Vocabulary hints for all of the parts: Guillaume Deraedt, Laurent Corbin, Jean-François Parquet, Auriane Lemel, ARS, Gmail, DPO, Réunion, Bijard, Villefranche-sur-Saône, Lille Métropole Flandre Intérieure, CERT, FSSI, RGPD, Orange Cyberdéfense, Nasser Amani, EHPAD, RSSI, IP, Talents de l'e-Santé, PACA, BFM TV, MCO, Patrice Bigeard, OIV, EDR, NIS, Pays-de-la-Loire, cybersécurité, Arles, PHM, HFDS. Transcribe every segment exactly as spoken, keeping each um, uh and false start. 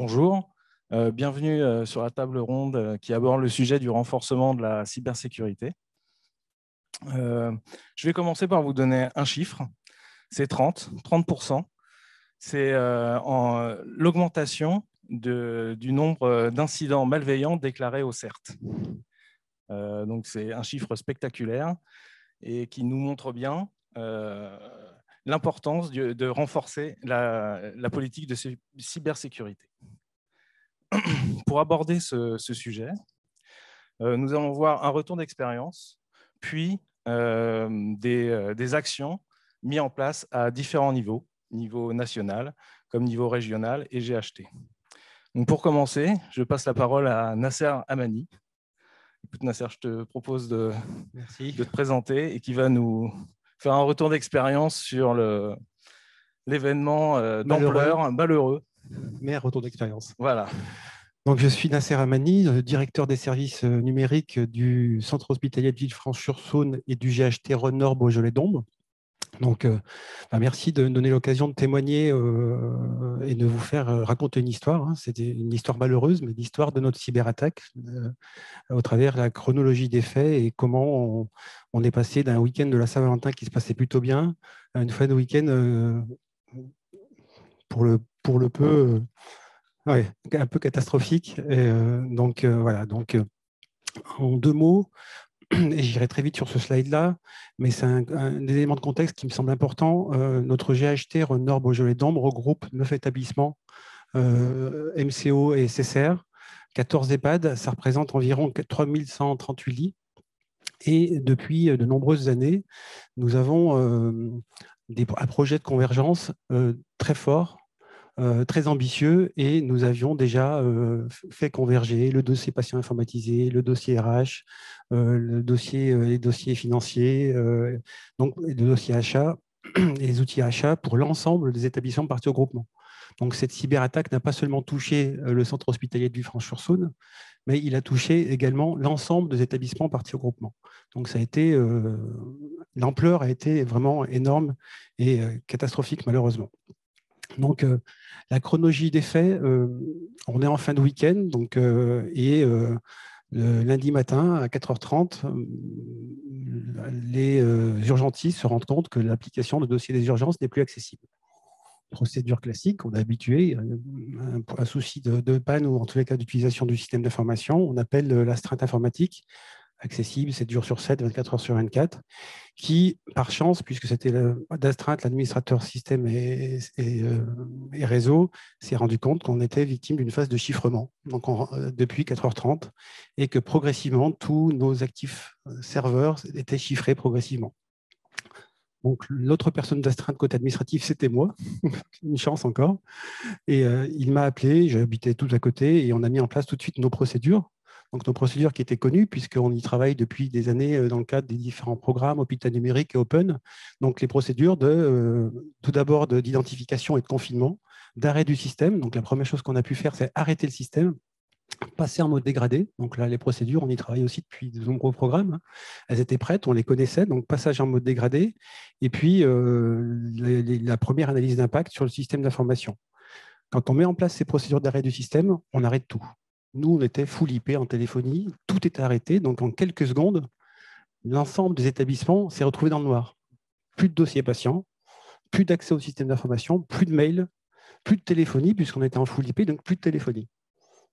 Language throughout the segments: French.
Bonjour, euh, bienvenue euh, sur la table ronde euh, qui aborde le sujet du renforcement de la cybersécurité. Euh, je vais commencer par vous donner un chiffre, c'est trente pour cent. C'est euh, l'augmentation du nombre d'incidents malveillants déclarés au CERT. Euh, donc c'est un chiffre spectaculaire et qui nous montre bien euh, l'importance de, de renforcer la, la politique de cybersécurité. Pour aborder ce, ce sujet, euh, nous allons voir un retour d'expérience, puis euh, des, des actions mises en place à différents niveaux, niveau national comme niveau régional et G H T. Donc pour commencer, je passe la parole à Nasser Amani. Écoute Nasser, je te propose de, Merci. de te présenter et qui va nous faire un retour d'expérience sur l'événement euh, d'ampleur malheureux. Mais un retour d'expérience. Voilà. Donc je suis Nasser Amani, directeur des services numériques du centre hospitalier de Villefranche-sur-Saône et du G H T Rhône-Nord Beaujolais-Dombes. Donc, euh, bah merci de me donner l'occasion de témoigner euh, et de vous faire raconter une histoire. Hein. C'était une histoire malheureuse, mais l'histoire de notre cyberattaque euh, au travers de la chronologie des faits et comment on, on est passé d'un week-end de la Saint-Valentin qui se passait plutôt bien à une fin de week-end euh, pour, le, pour le peu, euh, ouais, un peu catastrophique. Et, euh, donc, euh, voilà. Donc, euh, en deux mots. Et j'irai très vite sur ce slide-là, mais c'est un, un élément de contexte qui me semble important. Euh, notre G H T Rhône-Nord Beaujolais-Dombes regroupe neuf établissements euh, M C O et S S R, quatorze EHPAD, ça représente environ trois mille cent trente-huit lits. Et depuis de nombreuses années, nous avons euh, des, un projet de convergence euh, très fort, Euh, très ambitieux, et nous avions déjà euh, fait converger le dossier patient informatisé, le dossier R H, euh, le dossier, euh, les dossiers financiers, euh, donc le dossier achat, les outils achats pour l'ensemble des établissements partis au groupement. Donc cette cyberattaque n'a pas seulement touché le centre hospitalier de Villefranche-sur-Saône, mais il a touché également l'ensemble des établissements partis au groupement. Donc ça a été, euh, l'ampleur a été vraiment énorme et euh, catastrophique malheureusement. Donc, euh, la chronologie des faits, euh, on est en fin de week-end, donc, euh, et euh, le lundi matin, à quatre heures trente, euh, les euh, urgentistes se rendent compte que l'application de dossier des urgences n'est plus accessible. Procédure classique, on est habitué, un, un souci de, de panne ou en tous les cas d'utilisation du système d'information, on appelle l'astreinte informatique, accessible sept jours sur sept, vingt-quatre heures sur vingt-quatre, qui, par chance, puisque c'était d'astreinte, l'administrateur système et, et, euh, et réseau s'est rendu compte qu'on était victime d'une phase de chiffrement, donc on, depuis quatre heures trente, et que progressivement, tous nos actifs serveurs étaient chiffrés progressivement. Donc, l'autre personne d'astreinte côté administratif, c'était moi, une chance encore, et euh, il m'a appelé, j'habitais tout à côté, et on a mis en place tout de suite nos procédures. Donc, nos procédures qui étaient connues, puisqu'on y travaille depuis des années dans le cadre des différents programmes, hôpital numérique et open. Donc, les procédures de, euh, tout d'abord d'identification et de confinement, d'arrêt du système. Donc, la première chose qu'on a pu faire, c'est arrêter le système, passer en mode dégradé. Donc là, les procédures, on y travaille aussi depuis de nombreux programmes. Elles étaient prêtes, on les connaissait, donc passage en mode dégradé. Et puis, euh, les, les, la première analyse d'impact sur le système d'information. Quand on met en place ces procédures d'arrêt du système, on arrête tout. Nous, on était full I P en téléphonie, tout était arrêté. Donc, en quelques secondes, l'ensemble des établissements s'est retrouvé dans le noir. Plus de dossiers patients, plus d'accès au système d'information, plus de mails, plus de téléphonie, puisqu'on était en full I P, donc plus de téléphonie.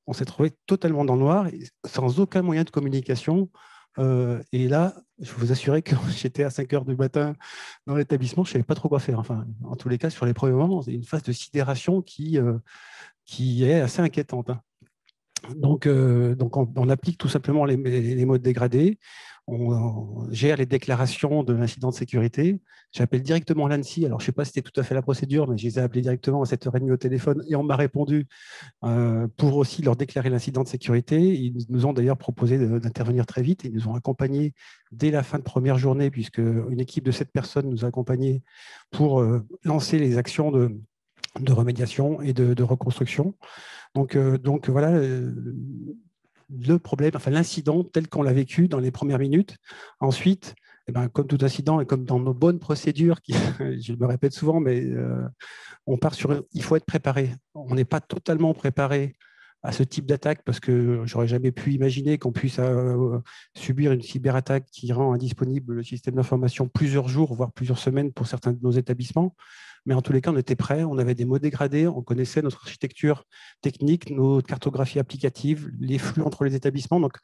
On s'est trouvé totalement dans le noir, sans aucun moyen de communication. Euh, et là, je vous assurais que j'étais à cinq heures du matin dans l'établissement, je ne savais pas trop quoi faire. Enfin, en tous les cas, sur les premiers moments, c'est une phase de sidération qui, euh, qui est assez inquiétante. Hein. Donc, euh, donc on, on applique tout simplement les, les modes dégradés, on, on gère les déclarations de l'incident de sécurité, j'appelle directement l'A N S I, alors je ne sais pas si c'était tout à fait la procédure, mais je les ai appelés directement à sept heures trente au téléphone et on m'a répondu euh, pour aussi leur déclarer l'incident de sécurité. Ils nous ont d'ailleurs proposé d'intervenir très vite, ils nous ont accompagnés dès la fin de première journée, puisque une équipe de sept personnes nous a accompagnés pour euh, lancer les actions de... de remédiation et de, de reconstruction. Donc, euh, donc voilà euh, le problème, enfin l'incident tel qu'on l'a vécu dans les premières minutes. Ensuite, eh bien, comme tout incident et comme dans nos bonnes procédures, qui, je me répète souvent, mais euh, on part sur, il faut être préparé. On n'est pas totalement préparé à ce type d'attaque, parce que j'aurais jamais pu imaginer qu'on puisse euh, subir une cyberattaque qui rend indisponible le système d'information plusieurs jours, voire plusieurs semaines pour certains de nos établissements. Mais en tous les cas, on était prêts, on avait des mots dégradés, on connaissait notre architecture technique, nos cartographies applicatives, les flux entre les établissements. Donc,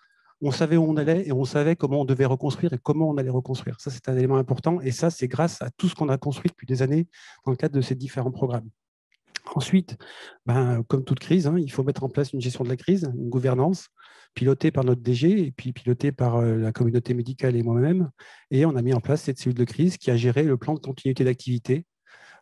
on savait où on allait et on savait comment on devait reconstruire et comment on allait reconstruire. Ça, c'est un élément important. Et ça, c'est grâce à tout ce qu'on a construit depuis des années dans le cadre de ces différents programmes. Ensuite, ben, comme toute crise, hein, il faut mettre en place une gestion de la crise, une gouvernance, pilotée par notre D G et puis pilotée par la communauté médicale et moi-même. Et on a mis en place cette cellule de crise qui a géré le plan de continuité d'activité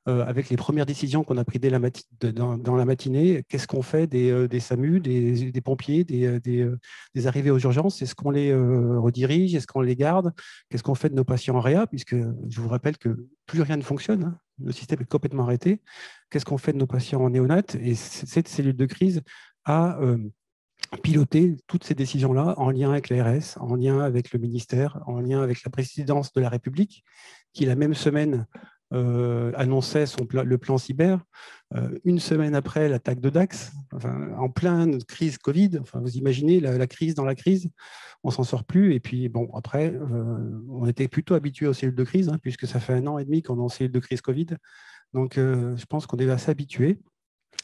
euh, avec les premières décisions qu'on a prises dès la mati- de, dans, dans la matinée. Qu'est-ce qu'on fait des, euh, des SAMU, des, des pompiers, des, des, euh, des arrivées aux urgences? Est-ce qu'on les euh, redirige? Est-ce qu'on les garde? Qu'est-ce qu'on fait de nos patients en réa? Puisque je vous rappelle que plus rien ne fonctionne, hein. Le système est complètement arrêté. Qu'est-ce qu'on fait de nos patients en néonate? Et cette cellule de crise a euh, piloté toutes ces décisions-là en lien avec l'A R S, en lien avec le ministère, en lien avec la présidence de la République, qui la même semaine euh, annonçait son pla- le plan cyber. Euh, une semaine après l'attaque de Dax, enfin, en pleine crise Covid, enfin, vous imaginez la, la crise dans la crise, on ne s'en sort plus. Et puis, bon, après, euh, on était plutôt habitué aux cellules de crise, hein, puisque ça fait un an et demi qu'on est en cellule de crise Covid. Donc, euh, je pense qu'on est assez habitué.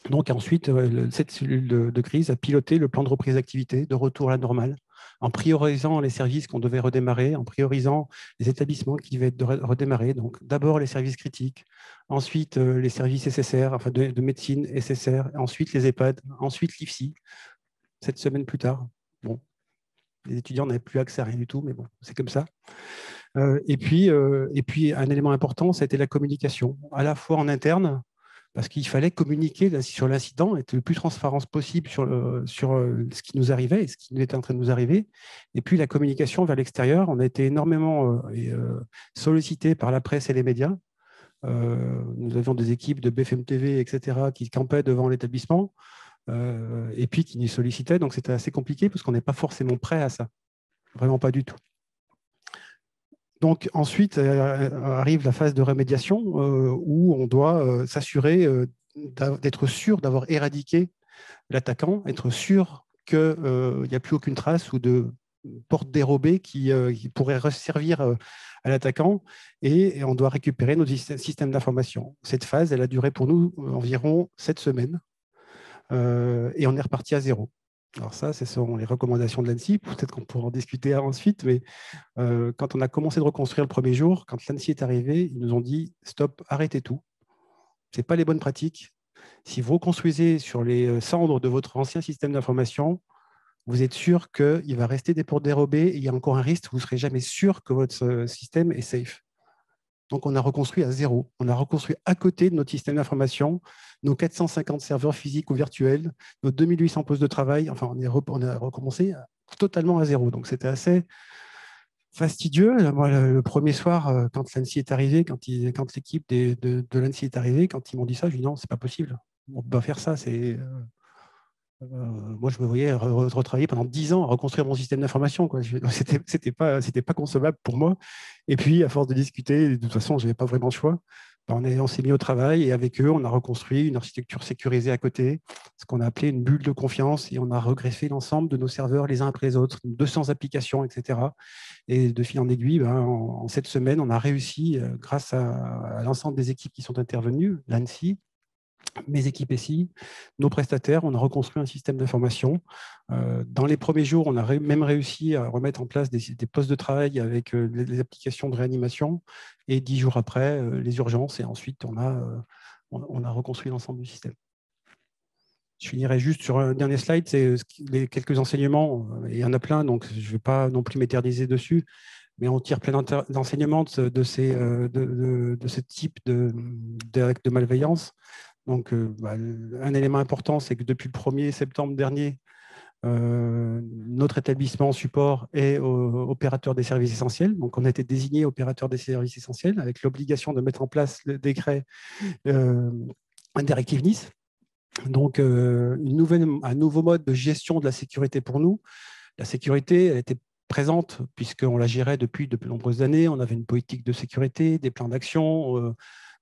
Donc, ensuite, euh, cette cellule de, de crise a piloté le plan de reprise d'activité, de retour à la normale, en priorisant les services qu'on devait redémarrer, en priorisant les établissements qui devaient être redémarrés. Donc, d'abord les services critiques, ensuite euh, les services S S R, enfin de, de médecine S S R, ensuite les EHPAD, ensuite l'I F S I. Cette semaine plus tard, bon, les étudiants n'avaient plus accès à rien du tout, mais bon, c'est comme ça. Euh, et, puis, euh, et puis, un élément important, ça a été la communication, à la fois en interne, parce qu'il fallait communiquer sur l'incident, être le plus transparent possible sur, le, sur ce qui nous arrivait et ce qui était en train de nous arriver. Et puis la communication vers l'extérieur, on a été énormément sollicité par la presse et les médias. Nous avions des équipes de B F M T V, et cetera, qui campaient devant l'établissement et puis qui nous sollicitaient. Donc c'était assez compliqué parce qu'on n'est pas forcément prêt à ça, vraiment pas du tout. Donc ensuite arrive la phase de remédiation euh, où on doit euh, s'assurer euh, d'être sûr d'avoir éradiqué l'attaquant, être sûr qu'il euh, n'y a plus aucune trace ou de porte dérobée qui, euh, qui pourrait resservir euh, à l'attaquant, et, et on doit récupérer nos systèmes d'information. Cette phase, elle a duré pour nous environ sept semaines euh, et on est reparti à zéro. Alors ça, ce sont les recommandations de l'A N S I, peut-être qu'on pourra en discuter ensuite, mais euh, quand on a commencé de reconstruire le premier jour, quand l'A N S I est arrivé, ils nous ont dit « stop, arrêtez tout, ce n'est pas les bonnes pratiques. Si vous reconstruisez sur les cendres de votre ancien système d'information, vous êtes sûr qu'il va rester des portes dérobées, et il y a encore un risque, vous ne serez jamais sûr que votre système est safe. » Donc, on a reconstruit à zéro. On a reconstruit à côté de notre système d'information, nos quatre cent cinquante serveurs physiques ou virtuels, nos deux mille huit cents postes de travail. Enfin, on, est re- on a recommencé totalement à zéro. Donc, c'était assez fastidieux. Moi, le, le premier soir, quand l'A N S I est arrivé, quand, il, quand l'équipe des, de, de l'A N S I est arrivée, quand ils m'ont dit ça, je dis non, c'est pas possible. On ne peut pas faire ça. C'est... Euh, moi, je me voyais retravailler pendant dix ans à reconstruire mon système d'information, quoi. Je, c'était, c'était pas, c'était pas concevable pour moi. Et puis, à force de discuter, de toute façon, je n'avais pas vraiment le choix. On, est, on s'est mis au travail et avec eux, on a reconstruit une architecture sécurisée à côté, ce qu'on a appelé une bulle de confiance, et on a regreffé l'ensemble de nos serveurs les uns après les autres, deux cents applications, et cetera. Et de fil en aiguille, ben, en, en cette semaine, on a réussi, grâce à, à l'ensemble des équipes qui sont intervenues, l'A N S I, mes équipes S I, nos prestataires, on a reconstruit un système d'information. Dans les premiers jours, on a même réussi à remettre en place des, des postes de travail avec les applications de réanimation. Et dix jours après, les urgences. Et ensuite, on a, on a reconstruit l'ensemble du système. Je finirai juste sur un dernier slide, c'est les quelques enseignements. Il y en a plein, donc je ne vais pas non plus m'éterniser dessus. Mais on tire plein d'enseignements de, de, ces, de, de, de ce type de, de, de malveillance. Donc, bah, un élément important, c'est que depuis le premier septembre dernier, euh, notre établissement support est au, opérateur des services essentiels. Donc, on a été désigné opérateur des services essentiels avec l'obligation de mettre en place le décret euh, directive N I S. Donc, euh, une nouvelle, un nouveau mode de gestion de la sécurité pour nous. La sécurité, elle était présente, puisqu'on la gérait depuis de nombreuses années. On avait une politique de sécurité, des plans d'action, euh,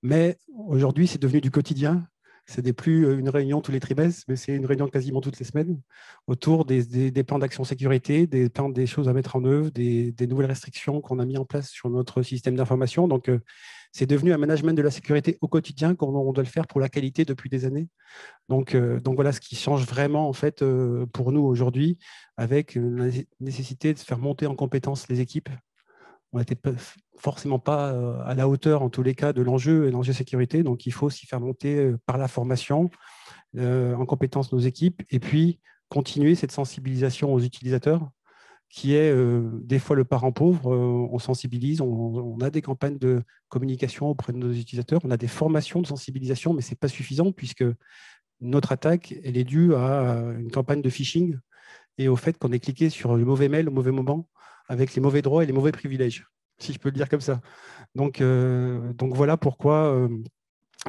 mais aujourd'hui, c'est devenu du quotidien. Ce n'est plus une réunion tous les trimestres, mais c'est une réunion quasiment toutes les semaines autour des, des, des plans d'action sécurité, des plans, des choses à mettre en œuvre, des, des nouvelles restrictions qu'on a mises en place sur notre système d'information. Donc, euh, c'est devenu un management de la sécurité au quotidien qu'on on doit le faire pour la qualité depuis des années. Donc, euh, donc voilà ce qui change vraiment en fait euh, pour nous aujourd'hui, avec la nécessité de faire monter en compétence les équipes. On n'était forcément pas à la hauteur, en tous les cas, de l'enjeu et l'enjeu sécurité. Donc, il faut s'y faire monter par la formation, euh, en compétence nos équipes, et puis continuer cette sensibilisation aux utilisateurs, qui est euh, des fois le parent pauvre. Euh, on sensibilise, on, on a des campagnes de communication auprès de nos utilisateurs, on a des formations de sensibilisation, mais ce n'est pas suffisant, puisque notre attaque, elle est due à une campagne de phishing et au fait qu'on ait cliqué sur le mauvais mail au mauvais moment, avec les mauvais droits et les mauvais privilèges, si je peux le dire comme ça. Donc, euh, donc voilà pourquoi euh,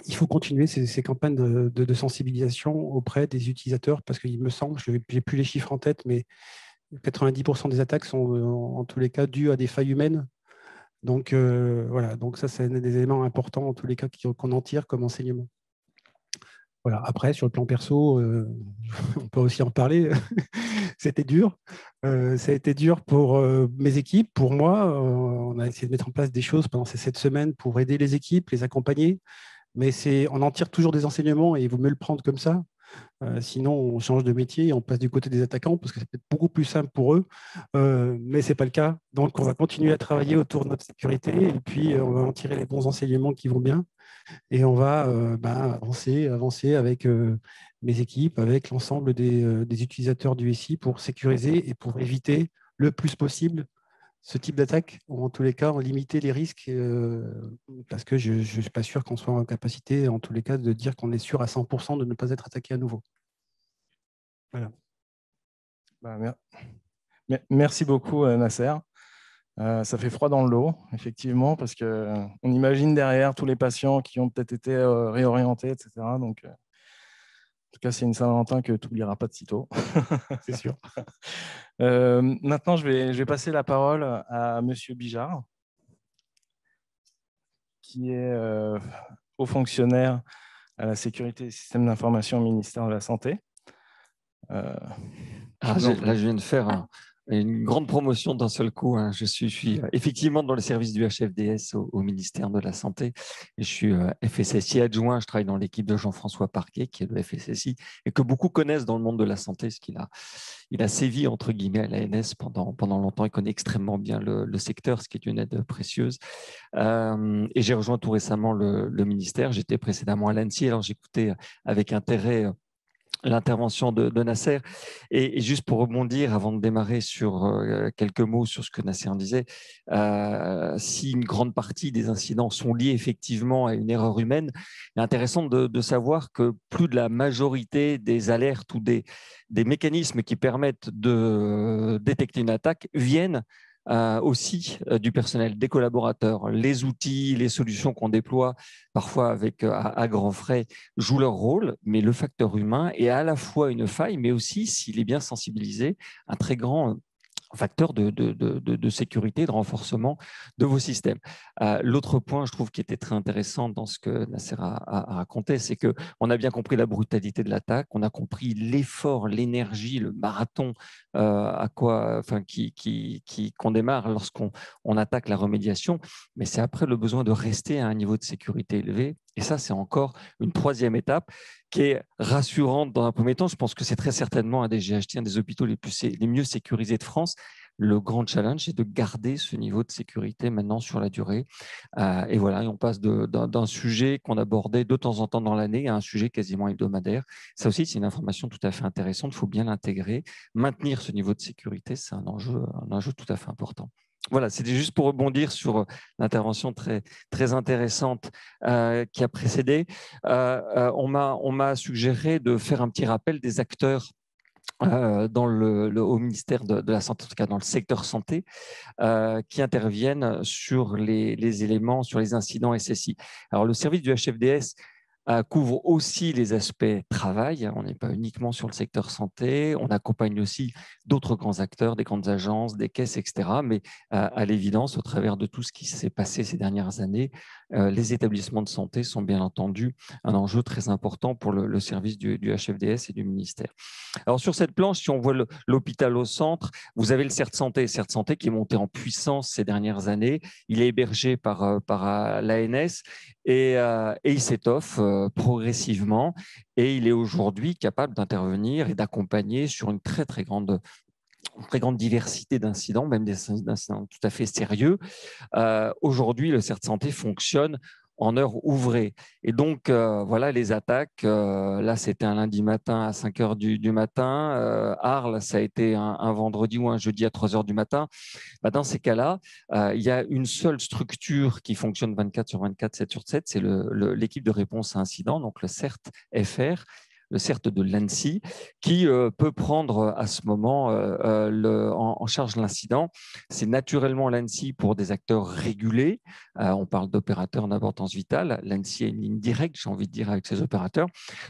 il faut continuer ces, ces campagnes de, de, de sensibilisation auprès des utilisateurs, parce qu'il me semble, je n'ai plus les chiffres en tête, mais quatre-vingt-dix pour cent des attaques sont en, en tous les cas dues à des failles humaines. Donc euh, voilà, donc ça, c'est des éléments importants en tous les cas qu'on en tire comme enseignement. Voilà. Après, sur le plan perso, euh, on peut aussi en parler. C'était dur. Euh, ça a été dur pour euh, mes équipes, pour moi. Euh, on a essayé de mettre en place des choses pendant ces sept semaines pour aider les équipes, les accompagner. Mais on en tire toujours des enseignements et il vaut mieux le prendre comme ça. Euh, sinon, on change de métier et on passe du côté des attaquants parce que c'est peut-être beaucoup plus simple pour eux. Euh, mais ce n'est pas le cas. Donc, on va continuer à travailler autour de notre sécurité et puis euh, on va en tirer les bons enseignements qui vont bien. Et on va euh, bah, avancer, avancer avec euh, mes équipes, avec l'ensemble des, euh, des utilisateurs du S I pour sécuriser et pour éviter le plus possible ce type d'attaque, ou en tous les cas, en limiter les risques, euh, parce que je ne suis pas sûr qu'on soit en capacité, en tous les cas, de dire qu'on est sûr à cent pour cent de ne pas être attaqué à nouveau. Voilà. Bah, mer mer merci beaucoup, euh, Nasser. Euh, ça fait froid dans le dos, effectivement, parce qu'on euh, imagine derrière tous les patients qui ont peut-être été euh, réorientés, et cetera. Donc, euh, en tout cas, c'est une Saint-Valentin que tu n'oublieras pas de sitôt. C'est sûr. euh, maintenant, je vais, je vais passer la parole à Monsieur Bijard, qui est euh, haut fonctionnaire à la sécurité des systèmes d'information au ministère de la Santé. Euh, ah, donc, là, je viens de faire un... une grande promotion d'un seul coup. Hein. Je, suis, je suis effectivement dans le service du H F D S au, au ministère de la Santé. Et je suis F S S I adjoint. Je travaille dans l'équipe de Jean-François Parquet, qui est le F S S I, et que beaucoup connaissent dans le monde de la santé, parce qu'il a, il a sévi, entre guillemets, à l'A N S pendant, pendant longtemps. Il connaît extrêmement bien le, le secteur, ce qui est une aide précieuse. Euh, et j'ai rejoint tout récemment le, le ministère. J'étais précédemment à l'A N S I, alors j'écoutais avec intérêt l'intervention de, de Nasser. Et, et juste pour rebondir, avant de démarrer sur euh, quelques mots sur ce que Nasser disait, euh, si une grande partie des incidents sont liés effectivement à une erreur humaine, il est intéressant de, de savoir que plus de la majorité des alertes ou des, des mécanismes qui permettent de détecter une attaque viennent Euh, aussi euh, du personnel, des collaborateurs. Les outils, les solutions qu'on déploie, parfois avec, euh, à, à grands frais, jouent leur rôle, mais le facteur humain est à la fois une faille, mais aussi, s'il est bien sensibilisé, un très grand euh, facteur de, de, de, de sécurité, de renforcement de vos systèmes. Euh, L'autre point, je trouve, qui était très intéressant dans ce que Nasser a, a, a raconté, c'est qu'on a bien compris la brutalité de l'attaque, on a compris l'effort, l'énergie, le marathon euh, à quoi, enfin, qui, qui, qui, qu'on démarre lorsqu'on on attaque la remédiation, mais c'est après le besoin de rester à un niveau de sécurité élevé. Et ça, c'est encore une troisième étape qui est rassurante dans un premier temps. Je pense que c'est très certainement un des G H T, un des hôpitaux les, plus, les mieux sécurisés de France. Le grand challenge, c'est de garder ce niveau de sécurité maintenant sur la durée. Euh, et voilà, et on passe d'un sujet qu'on abordait de temps en temps dans l'année à un sujet quasiment hebdomadaire. Ça aussi, c'est une information tout à fait intéressante. Il faut bien l'intégrer. Maintenir ce niveau de sécurité, c'est un enjeu, un enjeu tout à fait important. Voilà, c'était juste pour rebondir sur l'intervention très, très intéressante euh, qui a précédé. Euh, euh, on m'a suggéré de faire un petit rappel des acteurs euh, dans le, le, au ministère de, de la Santé, en tout cas dans le secteur santé, euh, qui interviennent sur les, les éléments, sur les incidents S S I. Alors, le service du H F D S euh, couvre aussi les aspects travail. On n'est pas uniquement sur le secteur santé. On accompagne aussi d'autres grands acteurs, des grandes agences, des caisses, et cetera. Mais euh, à l'évidence, au travers de tout ce qui s'est passé ces dernières années, euh, les établissements de santé sont bien entendu un enjeu très important pour le, le service du, du H F D S et du ministère. Alors sur cette planche, si on voit l'hôpital au centre, vous avez le CERT Santé, CERT Santé qui est monté en puissance ces dernières années. Il est hébergé par, par l'A N S et, euh, et il s'étoffe euh, progressivement et il est aujourd'hui capable d'intervenir et d'accompagner sur une très très grande très grande diversité d'incidents, même des incidents tout à fait sérieux. Euh, aujourd'hui, le CERT Santé fonctionne en heure ouvrée. Et donc, euh, voilà les attaques. Euh, là, c'était un lundi matin à cinq heures du, du matin. Euh, Arles, ça a été un, un vendredi ou un jeudi à trois heures du matin. Bah, dans ces cas-là, euh, il y a une seule structure qui fonctionne vingt-quatre sur vingt-quatre, sept sur sept, c'est l'équipe de réponse à incident, donc le CERT-F R, le CERT de l'A N S I, qui euh, peut prendre à ce moment euh, le, en, en charge l'incident. C'est naturellement l'A N S I pour des acteurs régulés. Euh, on parle d'opérateurs d'importance vitale. L'A N S I est une ligne directe, j'ai envie de dire, avec ses opérateurs.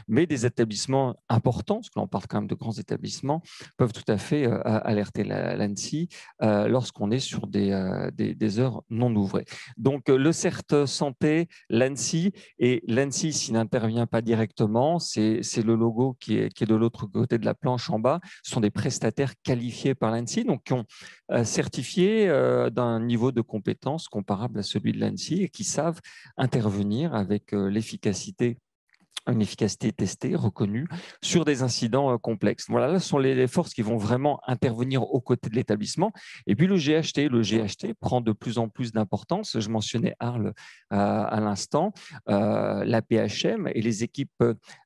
Mais des établissements importants, parce que l'on parle quand même de grands établissements, peuvent tout à fait euh, alerter l'A N S I euh, lorsqu'on est sur des, euh, des, des heures non ouvrées. Donc, euh, le CERT Santé, l'A N S I, et l'A N S I, s'il n'intervient pas directement, c'est le logo qui est, qui est de l'autre côté de la planche en bas, ce sont des prestataires qualifiés par l'A N S I, donc qui ont certifié d'un niveau de compétence comparable à celui de l'A N S I et qui savent intervenir avec l'efficacité, une efficacité testée, reconnue, sur des incidents complexes. Voilà, là, ce sont les forces qui vont vraiment intervenir aux côtés de l'établissement. Et puis, le G H T. Le G H T prend de plus en plus d'importance. Je mentionnais Arles euh, à l'instant. Euh, la P H M et les équipes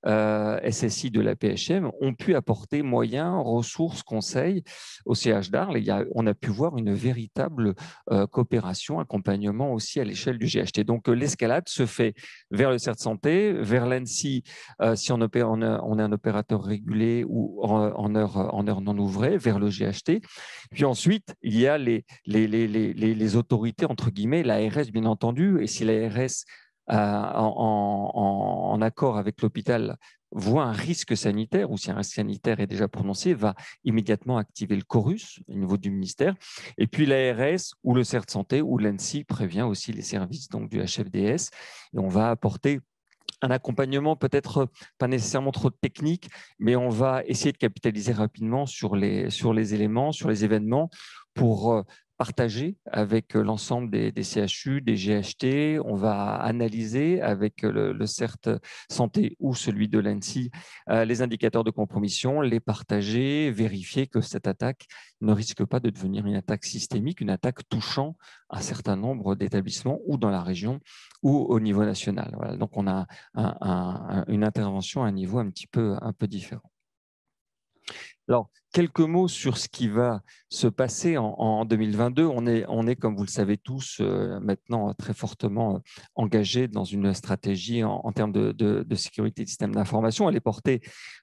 euh, S S I de la P H M ont pu apporter moyens, ressources, conseils au C H d'Arles. Il y a, on a pu voir une véritable euh, coopération, accompagnement aussi à l'échelle du G H T. Donc, euh, l'escalade se fait vers le CERT Santé, vers l'A N S I, Euh, si on, opère, on, a, on a un opérateur régulé ou en, en, heure, en heure non ouvrée, vers le G H T. Puis ensuite, il y a les, les, les, les, les autorités, entre guillemets, l'A R S, bien entendu. Et si l'A R S, euh, en, en, en accord avec l'hôpital, voit un risque sanitaire, ou si un risque sanitaire est déjà prononcé, va immédiatement activer le chorus au niveau du ministère. Et puis l'A R S ou le CERT Santé ou l'A N S I prévient aussi les services donc, du H F D S. Et on va apporter un accompagnement peut-être pas nécessairement trop technique, mais on va essayer de capitaliser rapidement sur les, sur les éléments, sur les événements pour partager avec l'ensemble des, des C H U, des G H T. On va analyser avec le, le CERT Santé ou celui de l'A N S I euh, les indicateurs de compromission, les partager, vérifier que cette attaque ne risque pas de devenir une attaque systémique, une attaque touchant un certain nombre d'établissements ou dans la région ou au niveau national. Voilà. Donc, on a un, un, une intervention à un niveau un petit peu, un peu différent. Alors, quelques mots sur ce qui va se passer en, en deux mille vingt-deux. On est, on est, comme vous le savez tous, euh, maintenant très fortement euh, engagé dans une stratégie en, en termes de, de, de sécurité des systèmes d'information. Elle est portée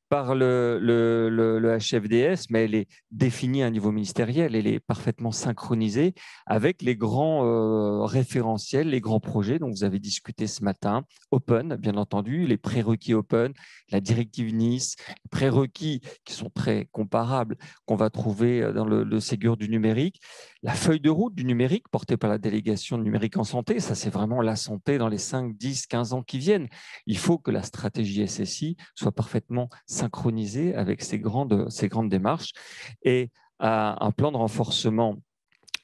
par le, le, le, le H F D S, mais elle est définie à un niveau ministériel. Elle est parfaitement synchronisée avec les grands euh, référentiels, les grands projets dont vous avez discuté ce matin. Open, bien entendu, les prérequis open, la directive N I S, prérequis qui sont très comparables qu'on va trouver dans le, le Ségur du numérique, la feuille de route du numérique portée par la délégation numérique en santé. Ça, c'est vraiment la santé dans les cinq, dix, quinze ans qui viennent. Il faut que la stratégie S S I soit parfaitement synchronisée avec ces grandes, ces grandes démarches. Et euh, un plan de renforcement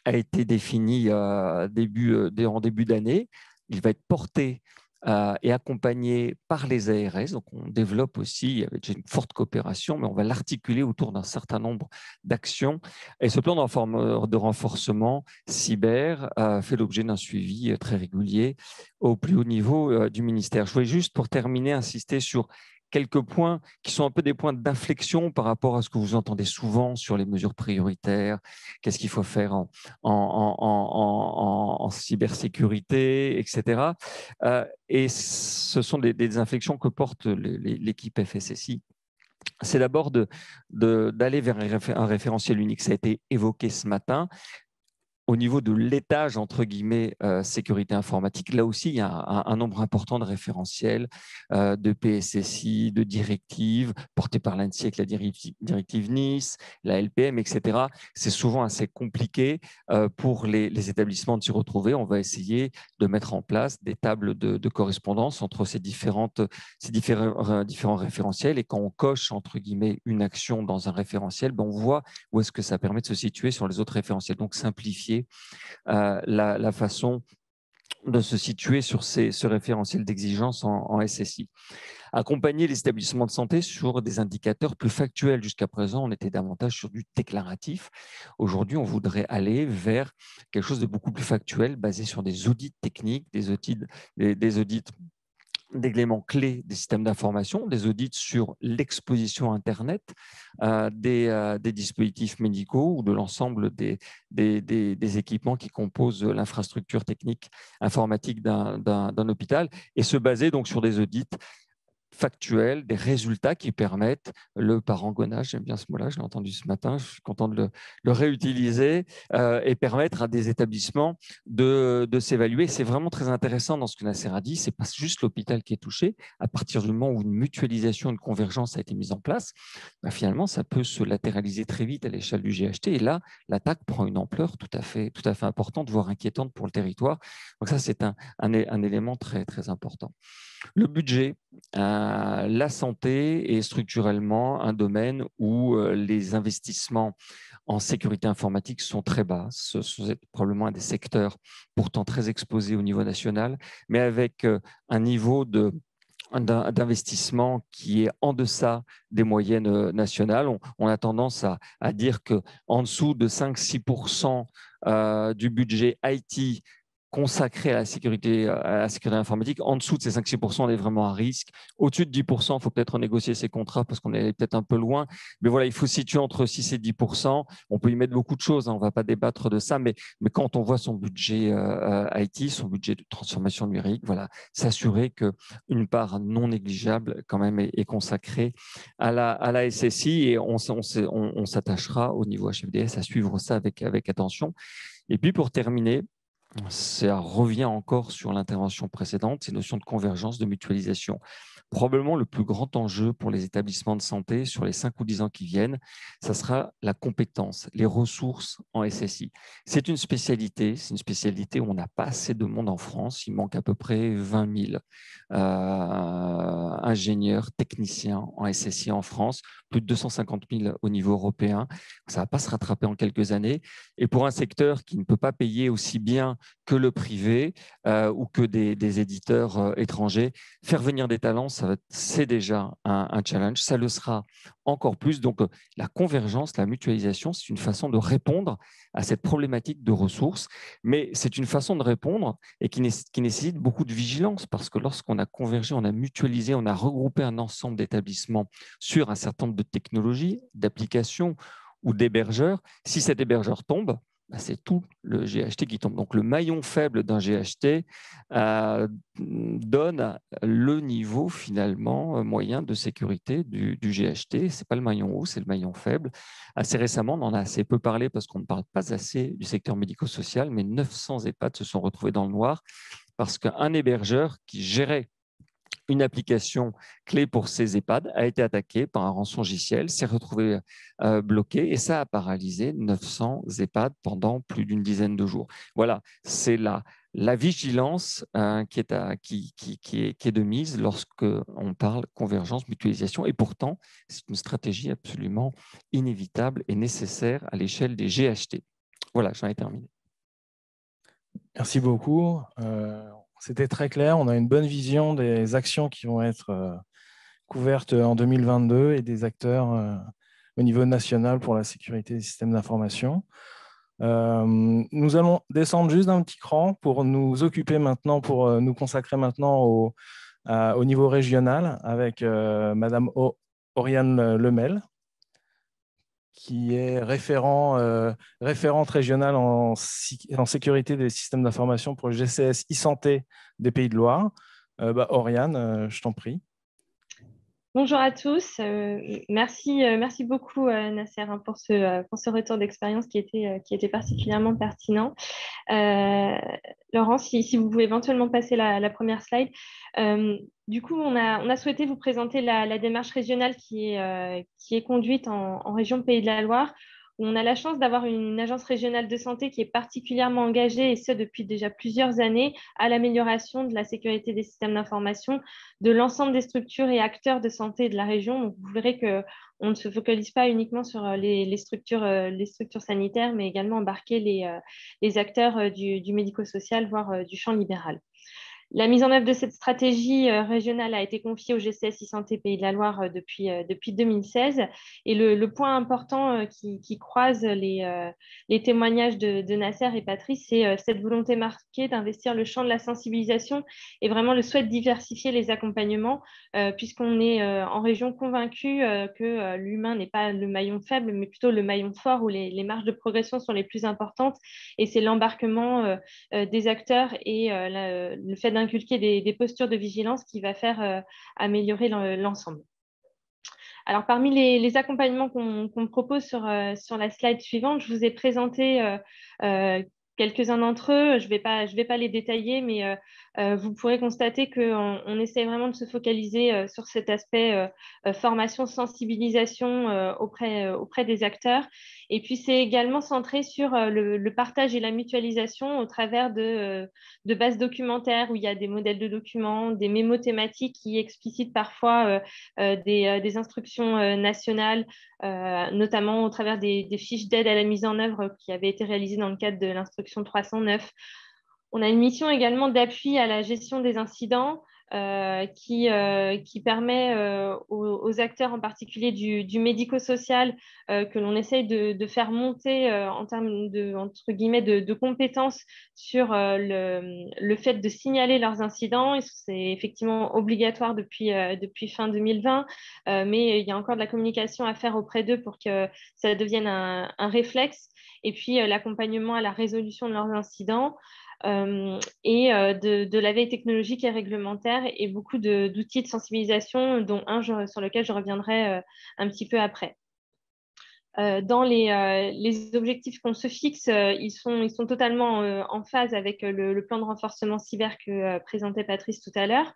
a été défini euh, début, euh, en début d'année. Il va être porté et accompagné par les A R S. Donc, on développe aussi, il y avait déjà une forte coopération, mais on va l'articuler autour d'un certain nombre d'actions. Et ce plan de renforcement cyber fait l'objet d'un suivi très régulier au plus haut niveau du ministère. Je voulais juste, pour terminer, insister sur quelques points qui sont un peu des points d'inflexion par rapport à ce que vous entendez souvent sur les mesures prioritaires, qu'est-ce qu'il faut faire en, en, en, en, en, en cybersécurité, et cetera. Euh, et ce sont des, des inflexions que porte l'équipe F S S I. C'est d'abord de, de, d'aller vers un référentiel unique. Ça a été évoqué ce matin. Au niveau de l'étage, entre guillemets, euh, sécurité informatique, là aussi, il y a un, un nombre important de référentiels, euh, de P S S I, de directives portées par l'ANSSI avec la directive N I S, la L P M, et cetera. C'est souvent assez compliqué euh, pour les, les établissements de s'y retrouver. On va essayer de mettre en place des tables de, de correspondance entre ces, différentes, ces différents, différents référentiels. Et quand on coche, entre guillemets, une action dans un référentiel, ben on voit où est-ce que ça permet de se situer sur les autres référentiels. Donc, simplifier Euh, la, la façon de se situer sur ces, ce référentiel d'exigence en, en S S I. Accompagner les établissements de santé sur des indicateurs plus factuels. Jusqu'à présent, on était davantage sur du déclaratif. Aujourd'hui, on voudrait aller vers quelque chose de beaucoup plus factuel, basé sur des audits techniques, des audits, des, des audits des éléments clés des systèmes d'information, des audits sur l'exposition Internet, euh, des, euh, des dispositifs médicaux ou de l'ensemble des, des, des, des équipements qui composent l'infrastructure technique informatique d'un, d'un, d'un hôpital, et se baser donc sur des audits factuels, des résultats qui permettent le parangonnage, j'aime bien ce mot-là, je l'ai entendu ce matin, je suis content de le, le réutiliser, euh, et permettre à des établissements de, de s'évaluer. C'est vraiment très intéressant dans ce que Nasser a dit, c'est pas juste l'hôpital qui est touché. À partir du moment où une mutualisation, une convergence a été mise en place, ben finalement, ça peut se latéraliser très vite à l'échelle du G H T, et là, l'attaque prend une ampleur tout à fait, tout à fait importante, voire inquiétante pour le territoire. Donc ça, c'est un, un, un élément très, très important. Le budget, euh, la santé est structurellement un domaine où euh, les investissements en sécurité informatique sont très bas. Ce sont probablement un des secteurs pourtant très exposés au niveau national, mais avec euh, un niveau de d'investissement qui est en deçà des moyennes nationales. On, on a tendance à, à dire qu'en dessous de cinq à six pour cent euh, du budget I T consacré à la sécurité, à la sécurité informatique. En dessous de ces cinq à six pour cent, on est vraiment à risque. Au-dessus de dix pour cent, il faut peut-être renégocier ces contrats parce qu'on est peut-être un peu loin. Mais voilà, il faut situer entre six et dix pour cent. On peut y mettre beaucoup de choses, hein, on ne va pas débattre de ça. Mais, mais quand on voit son budget euh, I T, son budget de transformation numérique, voilà, s'assurer qu'une part non négligeable quand même est, est consacrée à la, à la S S I. Et on, on, on, on s'attachera au niveau H F D S à suivre ça avec, avec attention. Et puis pour terminer, ça revient encore sur l'intervention précédente, ces notions de convergence, de mutualisation. Probablement le plus grand enjeu pour les établissements de santé sur les cinq ou dix ans qui viennent, ça sera la compétence, les ressources en S S I. C'est une spécialité, c'est une spécialité où on n'a pas assez de monde en France. Il manque à peu près vingt mille euh, ingénieurs, techniciens en S S I en France, plus de deux cent cinquante mille au niveau européen. Ça ne va pas se rattraper en quelques années. Et pour un secteur qui ne peut pas payer aussi bien que le privé euh, ou que des, des éditeurs euh, étrangers, faire venir des talents, c'est déjà un, un challenge, ça le sera encore plus. Donc, la convergence, la mutualisation, c'est une façon de répondre à cette problématique de ressources, mais c'est une façon de répondre et qui, qui nécessite beaucoup de vigilance, parce que lorsqu'on a convergé, on a mutualisé, on a regroupé un ensemble d'établissements sur un certain nombre de technologies, d'applications ou d'hébergeurs. Si cet hébergeur tombe, c'est tout le G H T qui tombe. Donc, le maillon faible d'un G H T euh, donne le niveau finalement moyen de sécurité du, du G H T. Ce n'est pas le maillon haut, c'est le maillon faible. Assez récemment, on en a assez peu parlé parce qu'on ne parle pas assez du secteur médico-social, mais neuf cents EHPAD se sont retrouvés dans le noir parce qu'un hébergeur qui gérait une application clé pour ces EHPAD a été attaquée par un rançongiciel, s'est retrouvé euh, bloqué, et ça a paralysé neuf cents EHPAD pendant plus d'une dizaine de jours. Voilà, c'est la, la vigilance euh, qui, est à, qui, qui, qui, est, qui est de mise lorsqu'on parle convergence, mutualisation, et pourtant, c'est une stratégie absolument inévitable et nécessaire à l'échelle des G H T. Voilà, j'en ai terminé. Merci beaucoup. Euh... C'était très clair, on a une bonne vision des actions qui vont être couvertes en deux mille vingt-deux et des acteurs au niveau national pour la sécurité des systèmes d'information. Nous allons descendre juste d'un petit cran pour nous occuper maintenant, pour nous consacrer maintenant au, au niveau régional avec Madame Auriane Lemel, qui est référent, euh, référente régionale en, en sécurité des systèmes d'information pour le G C S e-santé des Pays de Loire. Euh, bah, Auriane, euh, je t'en prie. Bonjour à tous, euh, merci, euh, merci beaucoup euh, Nasser hein, pour, ce, euh, pour ce retour d'expérience qui était, euh, qui était particulièrement pertinent. Euh, Laurent, si, si vous pouvez éventuellement passer la, la première slide. Euh, du coup, on a, on a souhaité vous présenter la, la démarche régionale qui est, euh, qui est conduite en, en région Pays de la Loire. On a la chance d'avoir une agence régionale de santé qui est particulièrement engagée, et ce depuis déjà plusieurs années, à l'amélioration de la sécurité des systèmes d'information de l'ensemble des structures et acteurs de santé de la région. Donc, vous verrez qu'on ne se focalise pas uniquement sur les, les, structures, les structures sanitaires, mais également embarquer les, les acteurs du, du médico-social, voire du champ libéral. La mise en œuvre de cette stratégie régionale a été confiée au G C S e-santé Pays de la Loire depuis, depuis deux mille seize. Et le, le point important qui, qui croise les, les témoignages de, de Nasser et Patrice, c'est cette volonté marquée d'investir le champ de la sensibilisation et vraiment le souhait de diversifier les accompagnements, puisqu'on est en région convaincu que l'humain n'est pas le maillon faible, mais plutôt le maillon fort où les, les marges de progression sont les plus importantes. Et c'est l'embarquement des acteurs et le fait d'inculquer des, des postures de vigilance qui va faire euh, améliorer l'ensemble. Alors, parmi les, les accompagnements qu'on qu'on propose sur, euh, sur la slide suivante, je vous ai présenté euh, euh, quelques-uns d'entre eux. Je ne vais pas, je vais pas les détailler, mais euh, euh, vous pourrez constater qu'on on essaie vraiment de se focaliser euh, sur cet aspect euh, euh, formation, sensibilisation euh, auprès, euh, auprès des acteurs. Et puis, c'est également centré sur euh, le, le partage et la mutualisation au travers de, euh, de bases documentaires où il y a des modèles de documents, des mémos thématiques qui explicitent parfois euh, euh, des, euh, des instructions euh, nationales, euh, notamment au travers des, des fiches d'aide à la mise en œuvre qui avaient été réalisées dans le cadre de l'instruction trois cent neuf. On a une mission également d'appui à la gestion des incidents euh, qui, euh, qui permet euh, aux, aux acteurs, en particulier du, du médico-social, euh, que l'on essaye de, de faire monter euh, en termes de, entre guillemets, de, de compétences sur euh, le, le fait de signaler leurs incidents. C'est effectivement obligatoire depuis, euh, depuis fin deux mille vingt, euh, mais il y a encore de la communication à faire auprès d'eux pour que ça devienne un, un réflexe. Et puis euh, l'accompagnement à la résolution de leurs incidents euh, et euh, de, de la veille technologique et réglementaire, et beaucoup d'outils de, de sensibilisation, dont un je, sur lequel je reviendrai euh, un petit peu après. Euh, dans les, euh, les objectifs qu'on se fixe, euh, ils, sont, ils sont totalement euh, en phase avec le, le plan de renforcement cyber que euh, présentait Patrice tout à l'heure.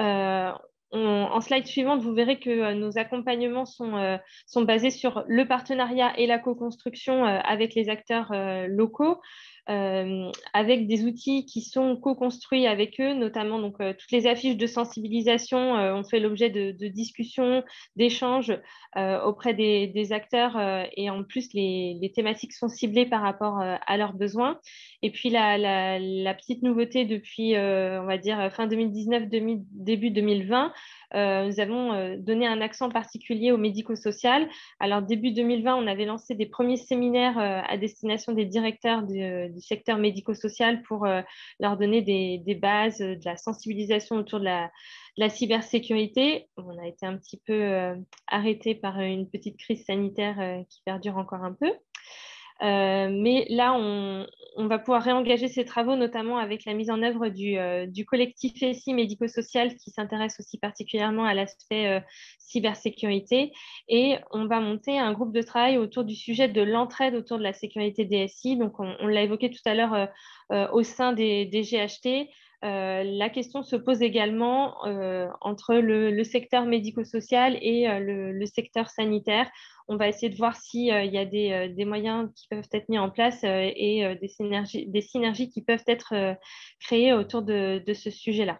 Euh, On, en slide suivante, vous verrez que euh, nos accompagnements sont, euh, sont basés sur le partenariat et la co-construction euh, avec les acteurs euh, locaux, euh, avec des outils qui sont co-construits avec eux, notamment donc, euh, toutes les affiches de sensibilisation euh, ont fait l'objet de, de discussions, d'échanges euh, auprès des, des acteurs euh, et en plus, les, les thématiques sont ciblées par rapport euh, à leurs besoins. Et puis, la, la, la petite nouveauté depuis, euh, on va dire, fin deux mille dix-neuf, demi, début deux mille vingt, Euh, nous avons donné un accent particulier au médico-social. Alors, début deux mille vingt, on avait lancé des premiers séminaires euh, à destination des directeurs de, du secteur médico-social pour euh, leur donner des, des bases, de la sensibilisation autour de la, de la cybersécurité. On a été un petit peu euh, arrêté par une petite crise sanitaire euh, qui perdure encore un peu. Euh, mais là, on, on va pouvoir réengager ces travaux, notamment avec la mise en œuvre du, euh, du collectif S I médico-social qui s'intéresse aussi particulièrement à l'aspect euh, cybersécurité. Et on va monter un groupe de travail autour du sujet de l'entraide autour de la sécurité des S I. Donc, on, on l'a évoqué tout à l'heure euh, euh, au sein des, des G H T. Euh, la question se pose également euh, entre le, le secteur médico-social et euh, le, le secteur sanitaire. On va essayer de voir s'il euh, y a des, euh, des moyens qui peuvent être mis en place euh, et euh, des, synergies, des synergies qui peuvent être euh, créées autour de, de ce sujet-là.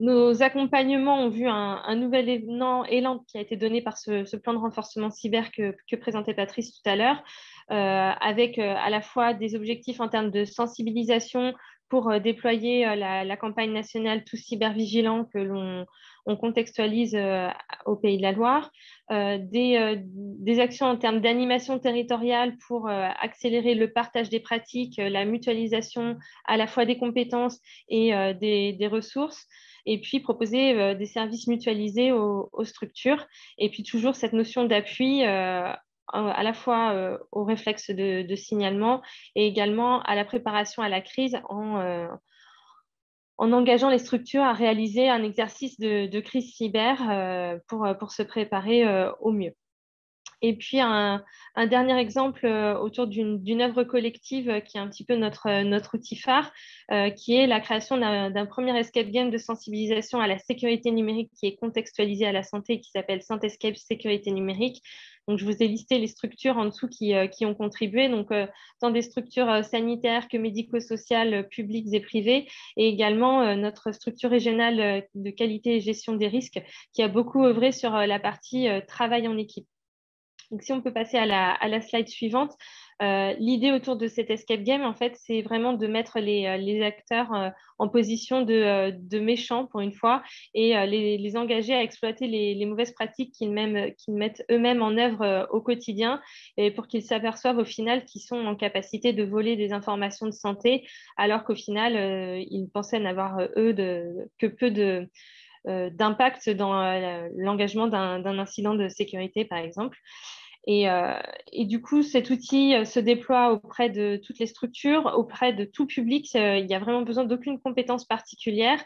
Nos accompagnements ont vu un, un nouvel élan, élan qui a été donné par ce, ce plan de renforcement cyber que, que présentait Patrice tout à l'heure, euh, avec euh, à la fois des objectifs en termes de sensibilisation pour euh, déployer euh, la, la campagne nationale Tous cybervigilants que l'on on contextualise euh, au Pays de la Loire, euh, des, euh, des actions en termes d'animation territoriale pour euh, accélérer le partage des pratiques, euh, la mutualisation à la fois des compétences et euh, des, des ressources, et puis proposer euh, des services mutualisés aux, aux structures, et puis toujours cette notion d'appui euh, à la fois euh, au réflexe de, de signalement et également à la préparation à la crise en, euh, en engageant les structures à réaliser un exercice de, de crise cyber euh, pour, pour se préparer euh, au mieux. Et puis, un, un dernier exemple euh, autour d'une œuvre collective euh, qui est un petit peu notre, euh, notre outil phare, euh, qui est la création d'un premier escape game de sensibilisation à la sécurité numérique qui est contextualisé à la santé et qui s'appelle SantéScape Sécurité Numérique. Donc, je vous ai listé les structures en dessous qui, euh, qui ont contribué, donc euh, tant des structures euh, sanitaires que médico-sociales, euh, publiques et privées, et également euh, notre structure régionale euh, de qualité et gestion des risques qui a beaucoup œuvré sur euh, la partie euh, travail en équipe. Donc, si on peut passer à la, à la slide suivante, euh, l'idée autour de cet escape game, en fait, c'est vraiment de mettre les, les acteurs euh, en position de, de méchants pour une fois et euh, les, les engager à exploiter les, les mauvaises pratiques qu'ils qu'ils mettent eux-mêmes en œuvre euh, au quotidien et pour qu'ils s'aperçoivent au final qu'ils sont en capacité de voler des informations de santé alors qu'au final, euh, ils pensaient n'avoir eux de, que peu de... d'impact dans l'engagement d'un incident de sécurité, par exemple. Et, euh, et du coup, cet outil se déploie auprès de toutes les structures, auprès de tout public. Il n'y a vraiment besoin d'aucune compétence particulière.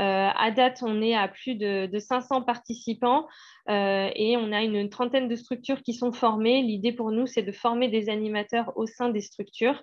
Euh, à date, on est à plus de, de cinq cents participants euh, et on a une, une trentaine de structures qui sont formées. L'idée pour nous, c'est de former des animateurs au sein des structures.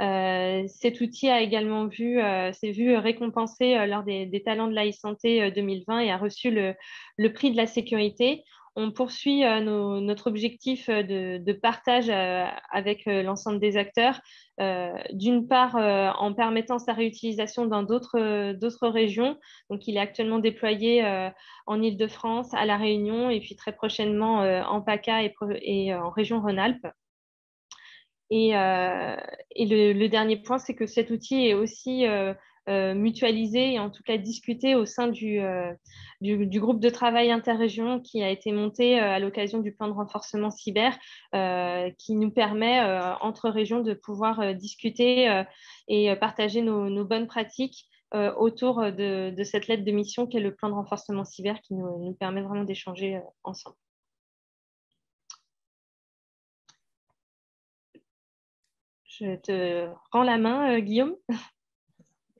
Euh, cet outil a également vu, euh, s'est vu récompensé euh, lors des, des Talents de l'e-Santé euh, deux mille vingt et a reçu le, le prix de la sécurité. On poursuit euh, nos, notre objectif de, de partage euh, avec euh, l'ensemble des acteurs, euh, d'une part euh, en permettant sa réutilisation dans d'autres euh, d'autres régions. Donc, il est actuellement déployé euh, en Île-de-France, à La Réunion et puis très prochainement euh, en PACA et, et euh, en région Rhône-Alpes. Et, euh, et le, le dernier point, c'est que cet outil est aussi euh, euh, mutualisé et en tout cas discuté au sein du, euh, du, du groupe de travail interrégion qui a été monté euh, à l'occasion du plan de renforcement cyber euh, qui nous permet euh, entre régions de pouvoir euh, discuter euh, et partager nos, nos bonnes pratiques euh, autour de, de cette lettre de mission qui est le plan de renforcement cyber qui nous, nous permet vraiment d'échanger euh, ensemble. Je te rends la main, euh, Guillaume.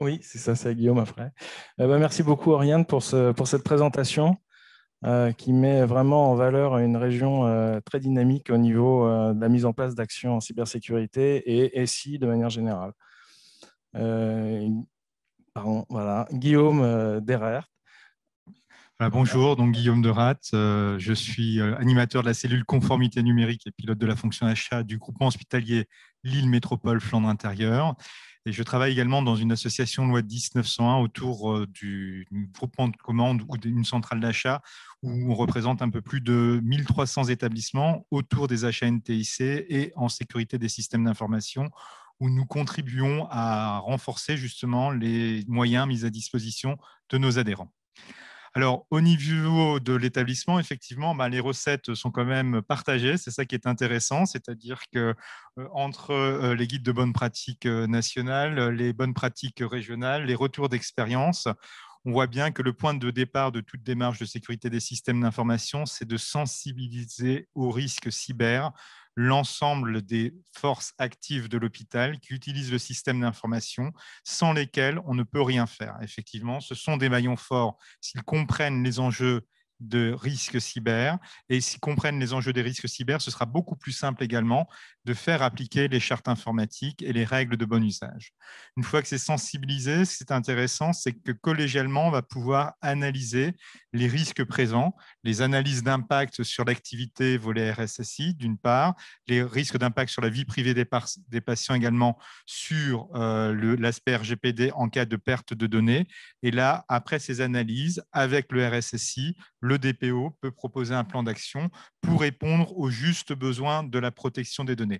Oui, c'est ça, c'est Guillaume après. Euh, bah, merci beaucoup, Auriane, pour, ce, pour cette présentation euh, qui met vraiment en valeur une région euh, très dynamique au niveau euh, de la mise en place d'actions en cybersécurité et, et S I de manière générale. Euh, pardon, voilà, Guillaume euh, Deraedt. Voilà, bonjour, donc Guillaume Deraedt, euh, je suis euh, animateur de la cellule conformité numérique et pilote de la fonction achat du groupement hospitalier Lille Métropole Flandre Intérieure. Et je travaille également dans une association loi dix mille neuf cent un autour euh, du groupement de commande ou d'une centrale d'achat où on représente un peu plus de mille trois cents établissements autour des achats N T I C et en sécurité des systèmes d'information, où nous contribuons à renforcer justement les moyens mis à disposition de nos adhérents. Alors, au niveau de l'établissement, effectivement, ben, les recettes sont quand même partagées. C'est ça qui est intéressant, c'est-à-dire que euh, entre euh, les guides de bonnes pratiques euh, nationales, les bonnes pratiques régionales, les retours d'expérience, on voit bien que le point de départ de toute démarche de sécurité des systèmes d'information, c'est de sensibiliser aux risques cyber l'ensemble des forces actives de l'hôpital qui utilisent le système d'information, sans lesquelles on ne peut rien faire. Effectivement, ce sont des maillons forts s'ils comprennent les enjeux de risques cyber, et s'ils comprennent les enjeux des risques cyber, ce sera beaucoup plus simple également de faire appliquer les chartes informatiques et les règles de bon usage. Une fois que c'est sensibilisé, ce qui est intéressant, c'est que collégialement, on va pouvoir analyser les risques présents, les analyses d'impact sur l'activité volet R S S I, d'une part, les risques d'impact sur la vie privée des, des patients également, sur euh, l'aspect R G P D en cas de perte de données. Et là, après ces analyses, avec le R S S I, le D P O peut proposer un plan d'action pour répondre aux justes besoins de la protection des données.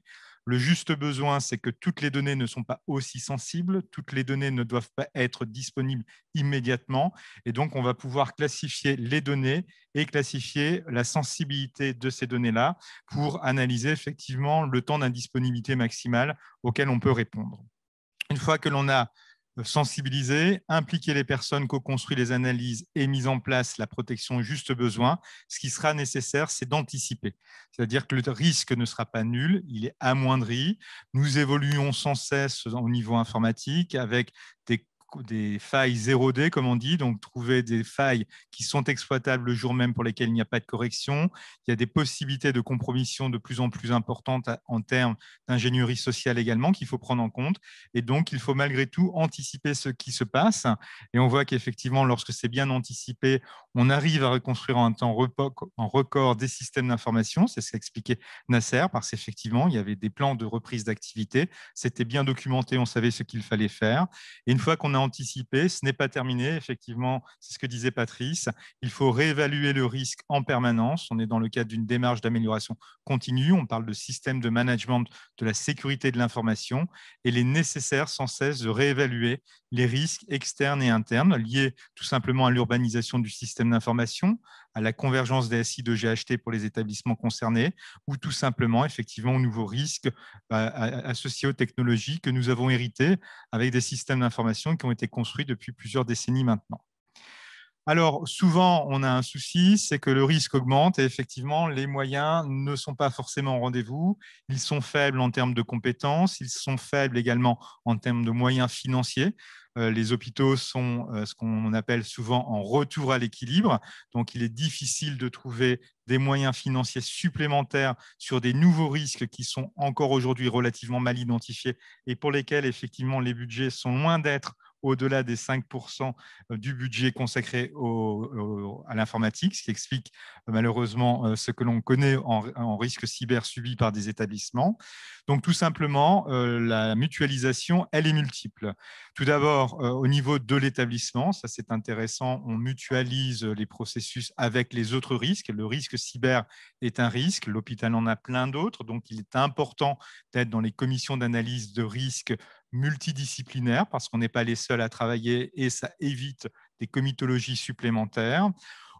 Le juste besoin, c'est que toutes les données ne sont pas aussi sensibles, toutes les données ne doivent pas être disponibles immédiatement, et donc on va pouvoir classifier les données et classifier la sensibilité de ces données-là pour analyser effectivement le temps d'indisponibilité maximale auquel on peut répondre. Une fois que l'on a sensibiliser, impliquer les personnes co-construit les analyses et mise en place la protection juste besoin. Ce qui sera nécessaire, c'est d'anticiper. C'est-à-dire que le risque ne sera pas nul, il est amoindri. Nous évoluons sans cesse au niveau informatique avec des des failles zéro D, comme on dit, donc trouver des failles qui sont exploitables le jour même pour lesquelles il n'y a pas de correction. Il y a des possibilités de compromission de plus en plus importantes en termes d'ingénierie sociale également qu'il faut prendre en compte. Et donc, il faut malgré tout anticiper ce qui se passe. Et on voit qu'effectivement, lorsque c'est bien anticipé, on arrive à reconstruire en un temps record des systèmes d'information. C'est ce qu'a expliqué Nasser, parce qu'effectivement, il y avait des plans de reprise d'activité. C'était bien documenté, on savait ce qu'il fallait faire. Et une fois qu'on a anticipé, ce n'est pas terminé. Effectivement, c'est ce que disait Patrice, il faut réévaluer le risque en permanence. On est dans le cadre d'une démarche d'amélioration continue. On parle de système de management de la sécurité de l'information. Et il est nécessaire sans cesse de réévaluer les risques externes et internes liés tout simplement à l'urbanisation du système d'information, à la convergence des S I de G H T pour les établissements concernés, ou tout simplement effectivement aux nouveaux risques associés aux technologies que nous avons héritées avec des systèmes d'information qui ont été construits depuis plusieurs décennies maintenant. Alors, souvent, on a un souci, c'est que le risque augmente et effectivement, les moyens ne sont pas forcément au rendez-vous. Ils sont faibles en termes de compétences, ils sont faibles également en termes de moyens financiers. Les hôpitaux sont ce qu'on appelle souvent en retour à l'équilibre. Donc, il est difficile de trouver des moyens financiers supplémentaires sur des nouveaux risques qui sont encore aujourd'hui relativement mal identifiés et pour lesquels, effectivement, les budgets sont loin d'être au-delà des cinq pour cent du budget consacré au, au, à l'informatique, ce qui explique malheureusement ce que l'on connaît en, en risque cyber subi par des établissements. Donc, tout simplement, la mutualisation, elle est multiple. Tout d'abord, au niveau de l'établissement, ça c'est intéressant, on mutualise les processus avec les autres risques. Le risque cyber est un risque, l'hôpital en a plein d'autres, donc il est important d'être dans les commissions d'analyse de risque multidisciplinaire parce qu'on n'est pas les seuls à travailler et ça évite des comitologies supplémentaires.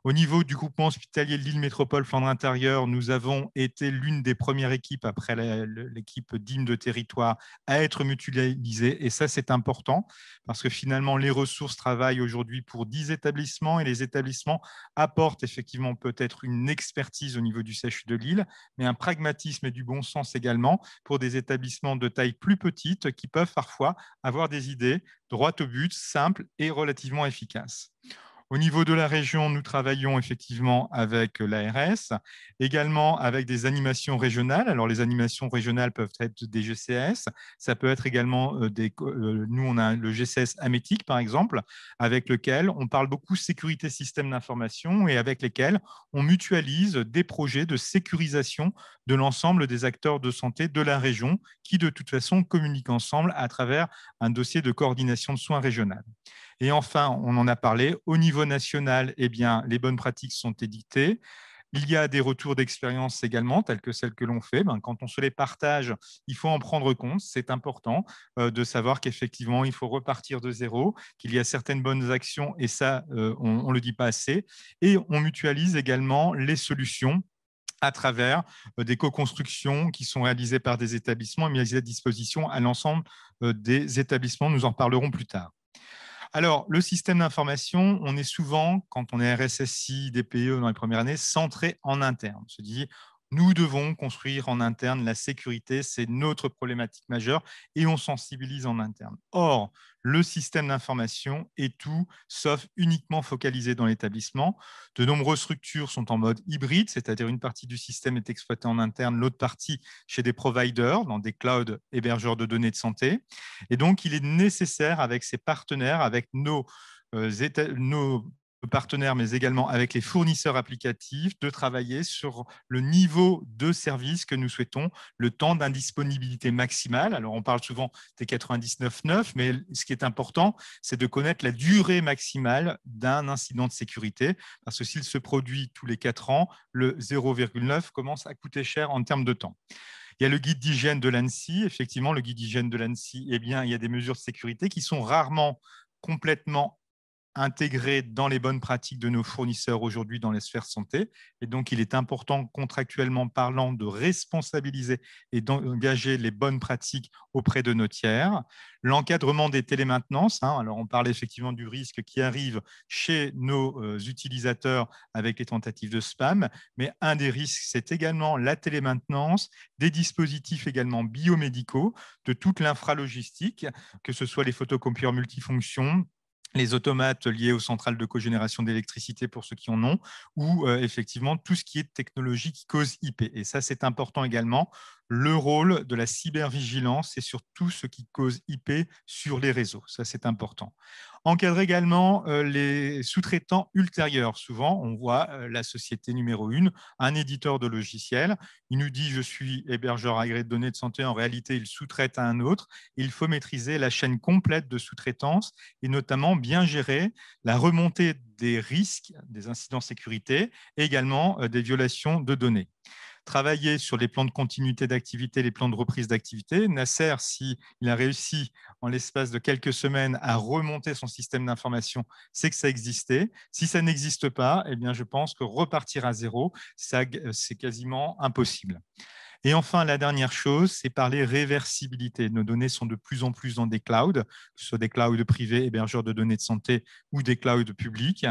Au niveau du groupement hospitalier de l'île Métropole Flandre Intérieure, nous avons été l'une des premières équipes, après l'équipe digne de territoire, à être mutualisée. Et ça, c'est important parce que finalement, les ressources travaillent aujourd'hui pour dix établissements et les établissements apportent effectivement peut-être une expertise au niveau du C H U de Lille, mais un pragmatisme et du bon sens également pour des établissements de taille plus petite qui peuvent parfois avoir des idées droites au but, simples et relativement efficaces. Au niveau de la région, nous travaillons effectivement avec l'A R S, également avec des animations régionales. Alors, les animations régionales peuvent être des G C S, ça peut être également des... Nous, on a le G C S Amétique, par exemple, avec lequel on parle beaucoup sécurité système d'information et avec lesquels on mutualise des projets de sécurisation de l'ensemble des acteurs de santé de la région qui, de toute façon, communiquent ensemble à travers un dossier de coordination de soins régionale. Et enfin, on en a parlé, au niveau national, eh bien, les bonnes pratiques sont édictées. Il y a des retours d'expérience également, telles que celles que l'on fait. Ben, quand on se les partage, il faut en prendre compte. C'est important euh, de savoir qu'effectivement, il faut repartir de zéro, qu'il y a certaines bonnes actions, et ça, euh, on ne le dit pas assez. Et on mutualise également les solutions à travers des co-constructions qui sont réalisées par des établissements et mises à disposition à l'ensemble des établissements. Nous en parlerons plus tard. Alors, le système d'information, on est souvent, quand on est R S S I, D P O dans les premières années, centré en interne. On se dit, nous devons construire en interne la sécurité, c'est notre problématique majeure et on sensibilise en interne. Or, le système d'information est tout, sauf uniquement focalisé dans l'établissement. De nombreuses structures sont en mode hybride, c'est-à-dire une partie du système est exploitée en interne, l'autre partie chez des providers, dans des clouds hébergeurs de données de santé. Et donc, il est nécessaire avec ses partenaires, avec nos, euh, nos partenaires, mais également avec les fournisseurs applicatifs, de travailler sur le niveau de service que nous souhaitons, le temps d'indisponibilité maximale. Alors, on parle souvent des quatre-vingt-dix-neuf neuf, mais ce qui est important, c'est de connaître la durée maximale d'un incident de sécurité, parce que s'il se produit tous les quatre ans, le zéro virgule neuf commence à coûter cher en termes de temps. Il y a le guide d'hygiène de l'A N S I. Effectivement, le guide d'hygiène de l'A N S I, eh bien, il y a des mesures de sécurité qui sont rarement complètement intégré dans les bonnes pratiques de nos fournisseurs aujourd'hui dans les sphères santé. Et donc, il est important, contractuellement parlant, de responsabiliser et d'engager les bonnes pratiques auprès de nos tiers. L'encadrement des télémaintenances. Hein, alors, on parle effectivement du risque qui arrive chez nos euh, utilisateurs avec les tentatives de spam. Mais un des risques, c'est également la télémaintenance, des dispositifs également biomédicaux, de toute l'infralogistique, que ce soit les photocopieurs multifonctions, les automates liés aux centrales de cogénération d'électricité pour ceux qui en ont, ou euh, effectivement tout ce qui est technologie qui cause I P. Et ça, c'est important également. Le rôle de la cybervigilance, c'est sur tout ce qui cause I P sur les réseaux. Ça, c'est important. Encadrer également euh, les sous-traitants ultérieurs. Souvent, on voit euh, la société numéro une, un éditeur de logiciels. Il nous dit « je suis hébergeur agréé de données de santé ». En réalité, il sous-traite à un autre. Il faut maîtriser la chaîne complète de sous-traitance et notamment bien gérer la remontée des risques, des incidents de sécurité et également euh, des violations de données. Travailler sur les plans de continuité d'activité, les plans de reprise d'activité. Nasser, s'il a réussi en l'espace de quelques semaines à remonter son système d'information, c'est que ça existait. Si ça n'existe pas, eh bien, je pense que repartir à zéro, c'est quasiment impossible. Et enfin, la dernière chose, c'est parler réversibilité. Nos données sont de plus en plus dans des clouds, que ce soit des clouds privés, hébergeurs de données de santé ou des clouds publics.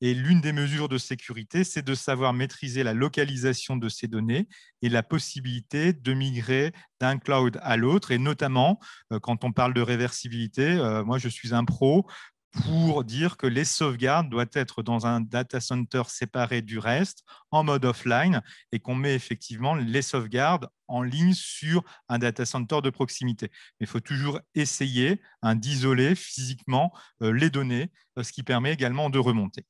Et l'une des mesures de sécurité, c'est de savoir maîtriser la localisation de ces données et la possibilité de migrer d'un cloud à l'autre. Et notamment, quand on parle de réversibilité, moi, je suis un pro pour dire que les sauvegardes doivent être dans un data center séparé du reste, en mode offline, et qu'on met effectivement les sauvegardes en ligne sur un data center de proximité. Mais il faut toujours essayer hein, d'isoler physiquement euh, les données, ce qui permet également de remonter.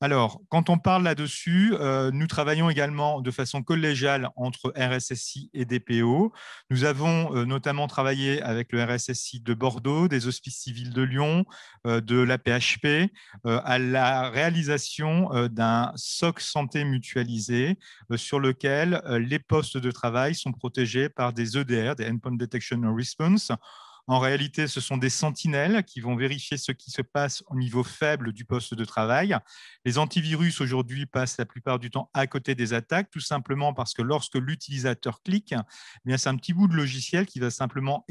Alors, quand on parle là-dessus, euh, nous travaillons également de façon collégiale entre R S S I et D P O. Nous avons euh, notamment travaillé avec le R S S I de Bordeaux, des Hospices civils de Lyon, euh, de la P H P, euh, à la réalisation euh, d'un S O C santé mutualisé euh, sur lequel euh, les postes de travail sont protégés par des E D R, des Endpoint Detection and Response. En réalité, ce sont des sentinelles qui vont vérifier ce qui se passe au niveau faible du poste de travail. Les antivirus, aujourd'hui, passent la plupart du temps à côté des attaques, tout simplement parce que lorsque l'utilisateur clique, eh bien, c'est un petit bout de logiciel qui va simplement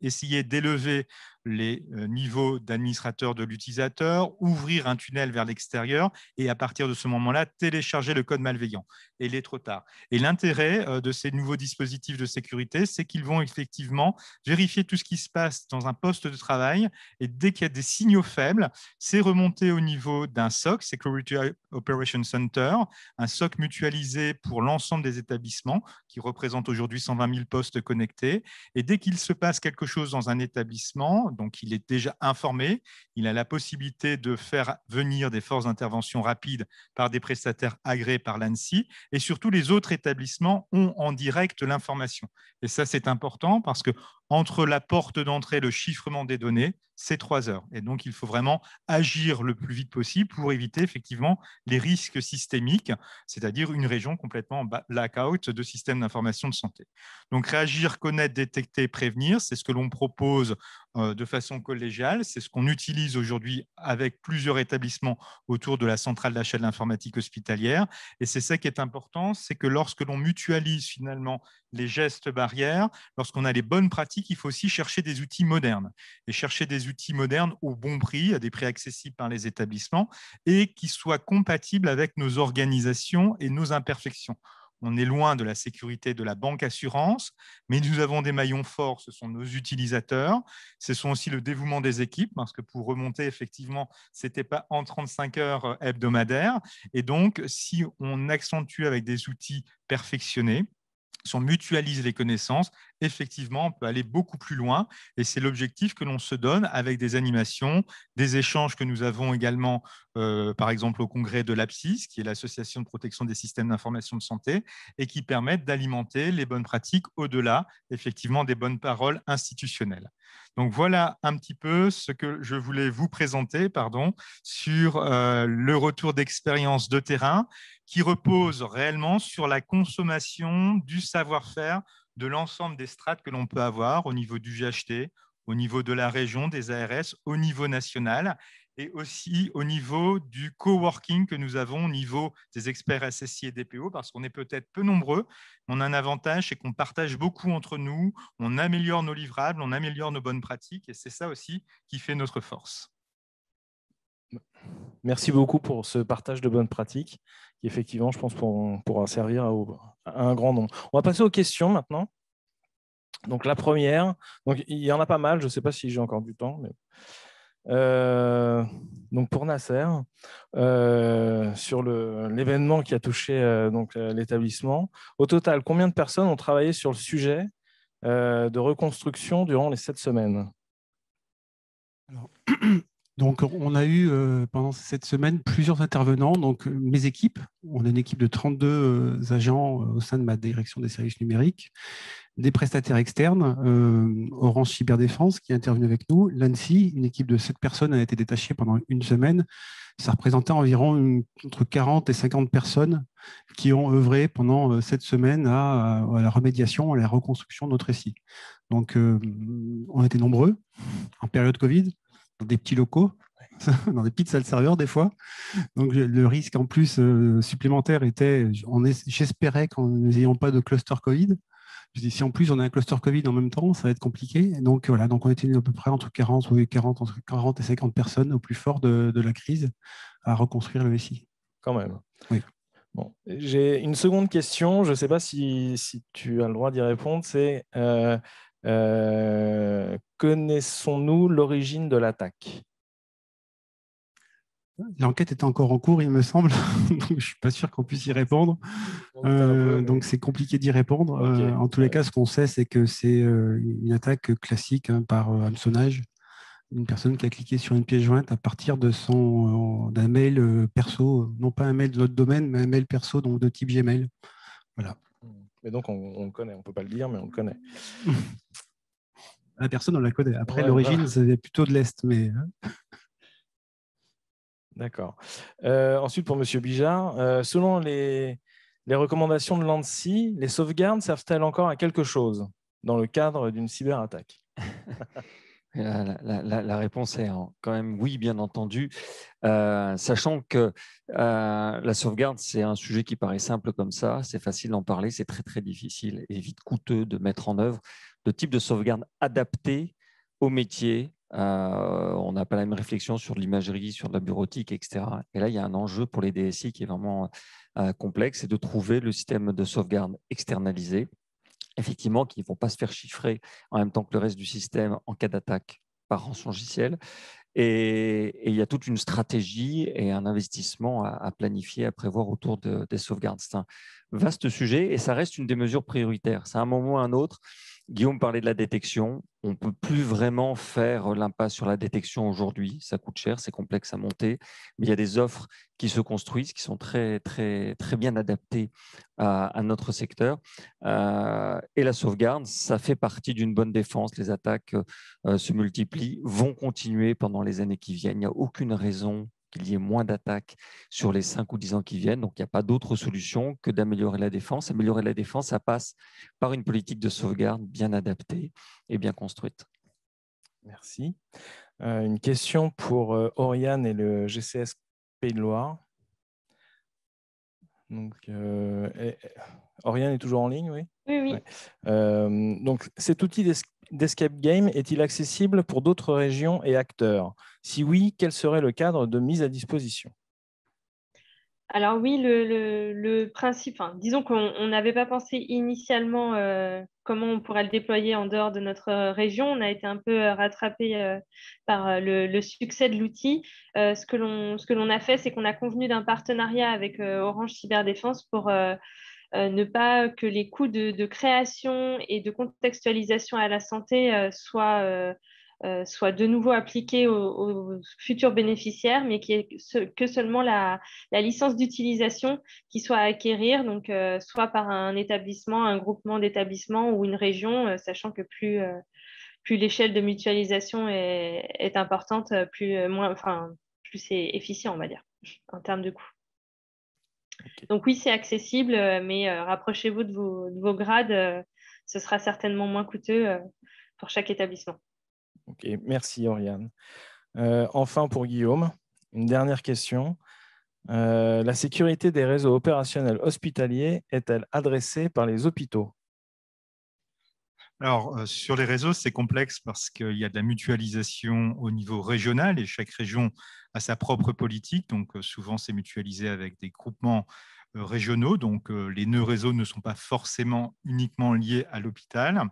essayer d'élever les niveaux d'administrateur de l'utilisateur, ouvrir un tunnel vers l'extérieur et à partir de ce moment-là, télécharger le code malveillant. Et il est trop tard. Et l'intérêt de ces nouveaux dispositifs de sécurité, c'est qu'ils vont effectivement vérifier tout ce qui se passe dans un poste de travail et dès qu'il y a des signaux faibles, c'est remonté au niveau d'un S O C, Security Operations Center, un S O C mutualisé pour l'ensemble des établissements qui représente aujourd'hui cent vingt mille postes connectés. Et dès qu'il se passe quelque chose dans un établissement, donc, il est déjà informé. Il a la possibilité de faire venir des forces d'intervention rapides par des prestataires agréés par l'A N S I. Et surtout, les autres établissements ont en direct l'information. Et ça, c'est important parce que entre la porte d'entrée et le chiffrement des données, c'est trois heures. Et donc, il faut vraiment agir le plus vite possible pour éviter effectivement les risques systémiques, c'est-à-dire une région complètement blackout de systèmes d'information de santé. Donc, réagir, connaître, détecter, prévenir, c'est ce que l'on propose de façon collégiale. C'est ce qu'on utilise aujourd'hui avec plusieurs établissements autour de la centrale d'achat de l'informatique hospitalière. Et c'est ça qui est important, c'est que lorsque l'on mutualise finalement les gestes barrières, lorsqu'on a les bonnes pratiques, il faut aussi chercher des outils modernes. Et chercher des outils modernes au bon prix, à des prix accessibles par les établissements et qui soient compatibles avec nos organisations et nos imperfections. On est loin de la sécurité de la banque assurance, mais nous avons des maillons forts, ce sont nos utilisateurs. Ce sont aussi le dévouement des équipes, parce que pour remonter, effectivement, ce n'était pas en trente-cinq heures hebdomadaires. Et donc, si on accentue avec des outils perfectionnés, si on mutualise les connaissances, effectivement, on peut aller beaucoup plus loin. Et c'est l'objectif que l'on se donne avec des animations, des échanges que nous avons également, euh, par exemple, au congrès de l'A P S I S, qui est l'Association de protection des systèmes d'information de santé, et qui permettent d'alimenter les bonnes pratiques au-delà, effectivement, des bonnes paroles institutionnelles. Donc, voilà un petit peu ce que je voulais vous présenter pardon, sur euh, le retour d'expérience de terrain, qui repose réellement sur la consommation du savoir-faire de l'ensemble des strates que l'on peut avoir au niveau du G H T, au niveau de la région, des A R S, au niveau national. et aussi au niveau du coworking que nous avons au niveau des experts S S I et D P O, parce qu'on est peut-être peu nombreux, mais on a un avantage, c'est qu'on partage beaucoup entre nous, on améliore nos livrables, on améliore nos bonnes pratiques, et c'est ça aussi qui fait notre force. Merci beaucoup pour ce partage de bonnes pratiques, qui effectivement, je pense, pour, pourra servir à, à un grand nombre. On va passer aux questions maintenant. Donc la première, donc, il y en a pas mal, je ne sais pas si j'ai encore du temps, mais... Euh, donc pour Nasser, euh, sur l'événement qui a touché euh, donc l'établissement, au total, combien de personnes ont travaillé sur le sujet euh, de reconstruction durant les sept semaines? Alors, donc on a eu euh, pendant cette semaine plusieurs intervenants. Donc mes équipes, on a une équipe de trente-deux agents au sein de ma direction des services numériques, des prestataires externes, euh, Orange Cyberdéfense qui est intervenu avec nous, l'A N S I, une équipe de sept personnes a été détachée pendant une semaine. Ça représentait environ une, entre quarante et cinquante personnes qui ont œuvré pendant cette semaine à, à la remédiation, à la reconstruction de notre S I. Donc, euh, on était nombreux en période Covid, dans des petits locaux, dans des petites salles serveurs des fois. Donc le risque en plus euh, supplémentaire était, j'espérais qu'en n'ayant pas de cluster Covid, je dis, si en plus on a un cluster Covid en même temps, ça va être compliqué. Donc voilà, donc on était à peu près entre quarante, oui, quarante, entre quarante et cinquante personnes au plus fort de, de la crise à reconstruire le S I. Quand même. Oui. Bon. J'ai une seconde question, je ne sais pas si, si tu as le droit d'y répondre, c'est euh, euh, connaissons-nous l'origine de l'attaque? L'enquête était encore en cours, il me semble, donc je ne suis pas sûr qu'on puisse y répondre. Euh, donc c'est compliqué d'y répondre. Okay. Euh, en tous les cas, ce qu'on sait, c'est que c'est une attaque classique hein, par hameçonnage. Une personne qui a cliqué sur une pièce jointe à partir de son d'un mail perso, non pas un mail de notre domaine, mais un mail perso donc de type Gmail. Voilà. Mais donc on, on le connaît, on ne peut pas le dire, mais on le connaît. La personne, on la connaît. Après, ouais, l'origine, bah... c'est plutôt de l'Est, mais. D'accord. Euh, ensuite, pour Monsieur Bijard, euh, selon les, les recommandations de l'A N S I, les sauvegardes servent-elles encore à quelque chose dans le cadre d'une cyberattaque? la, la, la, la réponse est quand même oui, bien entendu, euh, sachant que euh, la sauvegarde, c'est un sujet qui paraît simple comme ça, c'est facile d'en parler, c'est très très difficile et vite coûteux de mettre en œuvre de type de sauvegarde adaptée au métier. Euh, on n'a pas la même réflexion sur de l'imagerie, sur de la bureautique, et cetera. Et là, il y a un enjeu pour les D S I qui est vraiment euh, complexe, c'est de trouver le système de sauvegarde externalisé, effectivement, qui ne vont pas se faire chiffrer en même temps que le reste du système en cas d'attaque par rançongiciel. Et, et il y a toute une stratégie et un investissement à, à planifier, à prévoir autour de, des sauvegardes. C'est un vaste sujet et ça reste une des mesures prioritaires. C'est à un moment ou à un autre. Guillaume parlait de la détection. On ne peut plus vraiment faire l'impasse sur la détection aujourd'hui. Ça coûte cher, c'est complexe à monter. Mais il y a des offres qui se construisent, qui sont très, très, très bien adaptées à, à notre secteur. Euh, et la sauvegarde, ça fait partie d'une bonne défense. Les attaques euh, se multiplient, vont continuer pendant les années qui viennent. Il n'y a aucune raison qu'il y ait moins d'attaques sur les cinq ou dix ans qui viennent. Donc, il n'y a pas d'autre solution que d'améliorer la défense. Améliorer la défense, ça passe par une politique de sauvegarde bien adaptée et bien construite. Merci. Euh, une question pour euh, Auriane et le G C S Pays de Loire. Donc, euh, et, Auriane est toujours en ligne, oui? Oui, oui. Ouais. Euh, donc, cet outil d'escape game est-il accessible pour d'autres régions et acteurs? Si oui, quel serait le cadre de mise à disposition? Alors oui, le, le, le principe, enfin, disons qu'on n'avait pas pensé initialement euh, comment on pourrait le déployer en dehors de notre région. On a été un peu rattrapé euh, par le, le succès de l'outil. Euh, ce que l'on a fait, c'est qu'on a convenu d'un partenariat avec euh, Orange Cyberdéfense pour euh, euh, ne pas que les coûts de, de création et de contextualisation à la santé euh, soient... Euh, Euh, soit de nouveau appliqué aux, aux futurs bénéficiaires, mais qu'il n'y ait ce, que seulement la, la licence d'utilisation qui soit à acquérir, donc, euh, soit par un établissement, un groupement d'établissements ou une région, euh, sachant que plus, euh, plus l'échelle de mutualisation est, est importante, plus, euh, moins, enfin, plus c'est efficient, on va dire, en termes de coût. Okay. Donc oui, c'est accessible, mais euh, rapprochez-vous de vos, de vos grades, euh, ce sera certainement moins coûteux euh, pour chaque établissement. Ok, merci Auriane. Euh, enfin, pour Guillaume, une dernière question. Euh, la sécurité des réseaux opérationnels hospitaliers est-elle adressée par les hôpitaux? Alors, euh, sur les réseaux, c'est complexe parce qu'il y a de la mutualisation au niveau régional et chaque région a sa propre politique. Donc, euh, souvent, c'est mutualisé avec des groupements euh, régionaux. Donc, euh, les nœuds réseaux ne sont pas forcément uniquement liés à l'hôpital.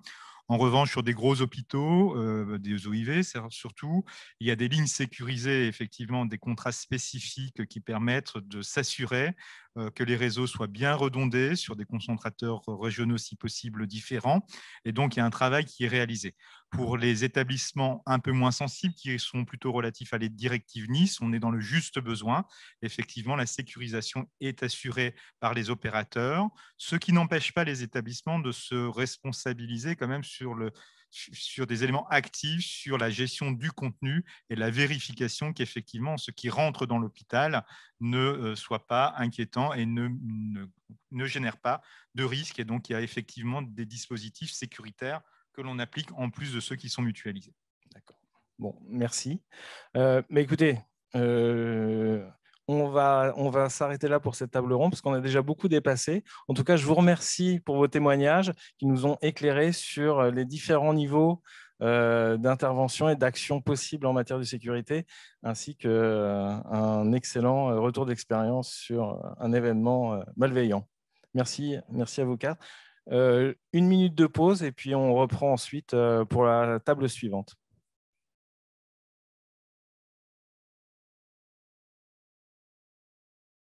En revanche, sur des gros hôpitaux, euh, des O I V surtout, il y a des lignes sécurisées, effectivement, des contrats spécifiques qui permettent de s'assurer euh, que les réseaux soient bien redondés sur des concentrateurs régionaux, si possible, différents. Et donc, il y a un travail qui est réalisé. Pour les établissements un peu moins sensibles, qui sont plutôt relatifs à les directives N I S, on est dans le juste besoin. Effectivement, la sécurisation est assurée par les opérateurs, ce qui n'empêche pas les établissements de se responsabiliser quand même sur, le, sur des éléments actifs, sur la gestion du contenu et la vérification qu'effectivement, ce qui rentre dans l'hôpital ne soit pas inquiétant et ne, ne, ne génère pas de risque. Et donc, il y a effectivement des dispositifs sécuritaires que l'on applique en plus de ceux qui sont mutualisés. D'accord. Bon, merci. Euh, mais écoutez, euh, on va, on va s'arrêter là pour cette table ronde parce qu'on a déjà beaucoup dépassé. En tout cas, je vous remercie pour vos témoignages qui nous ont éclairés sur les différents niveaux euh, d'intervention et d'action possibles en matière de sécurité, ainsi qu'un euh, excellent retour d'expérience sur un événement euh, malveillant. Merci, merci à vous quatre. Euh, une minute de pause et puis on reprend ensuite euh, pour la table suivante.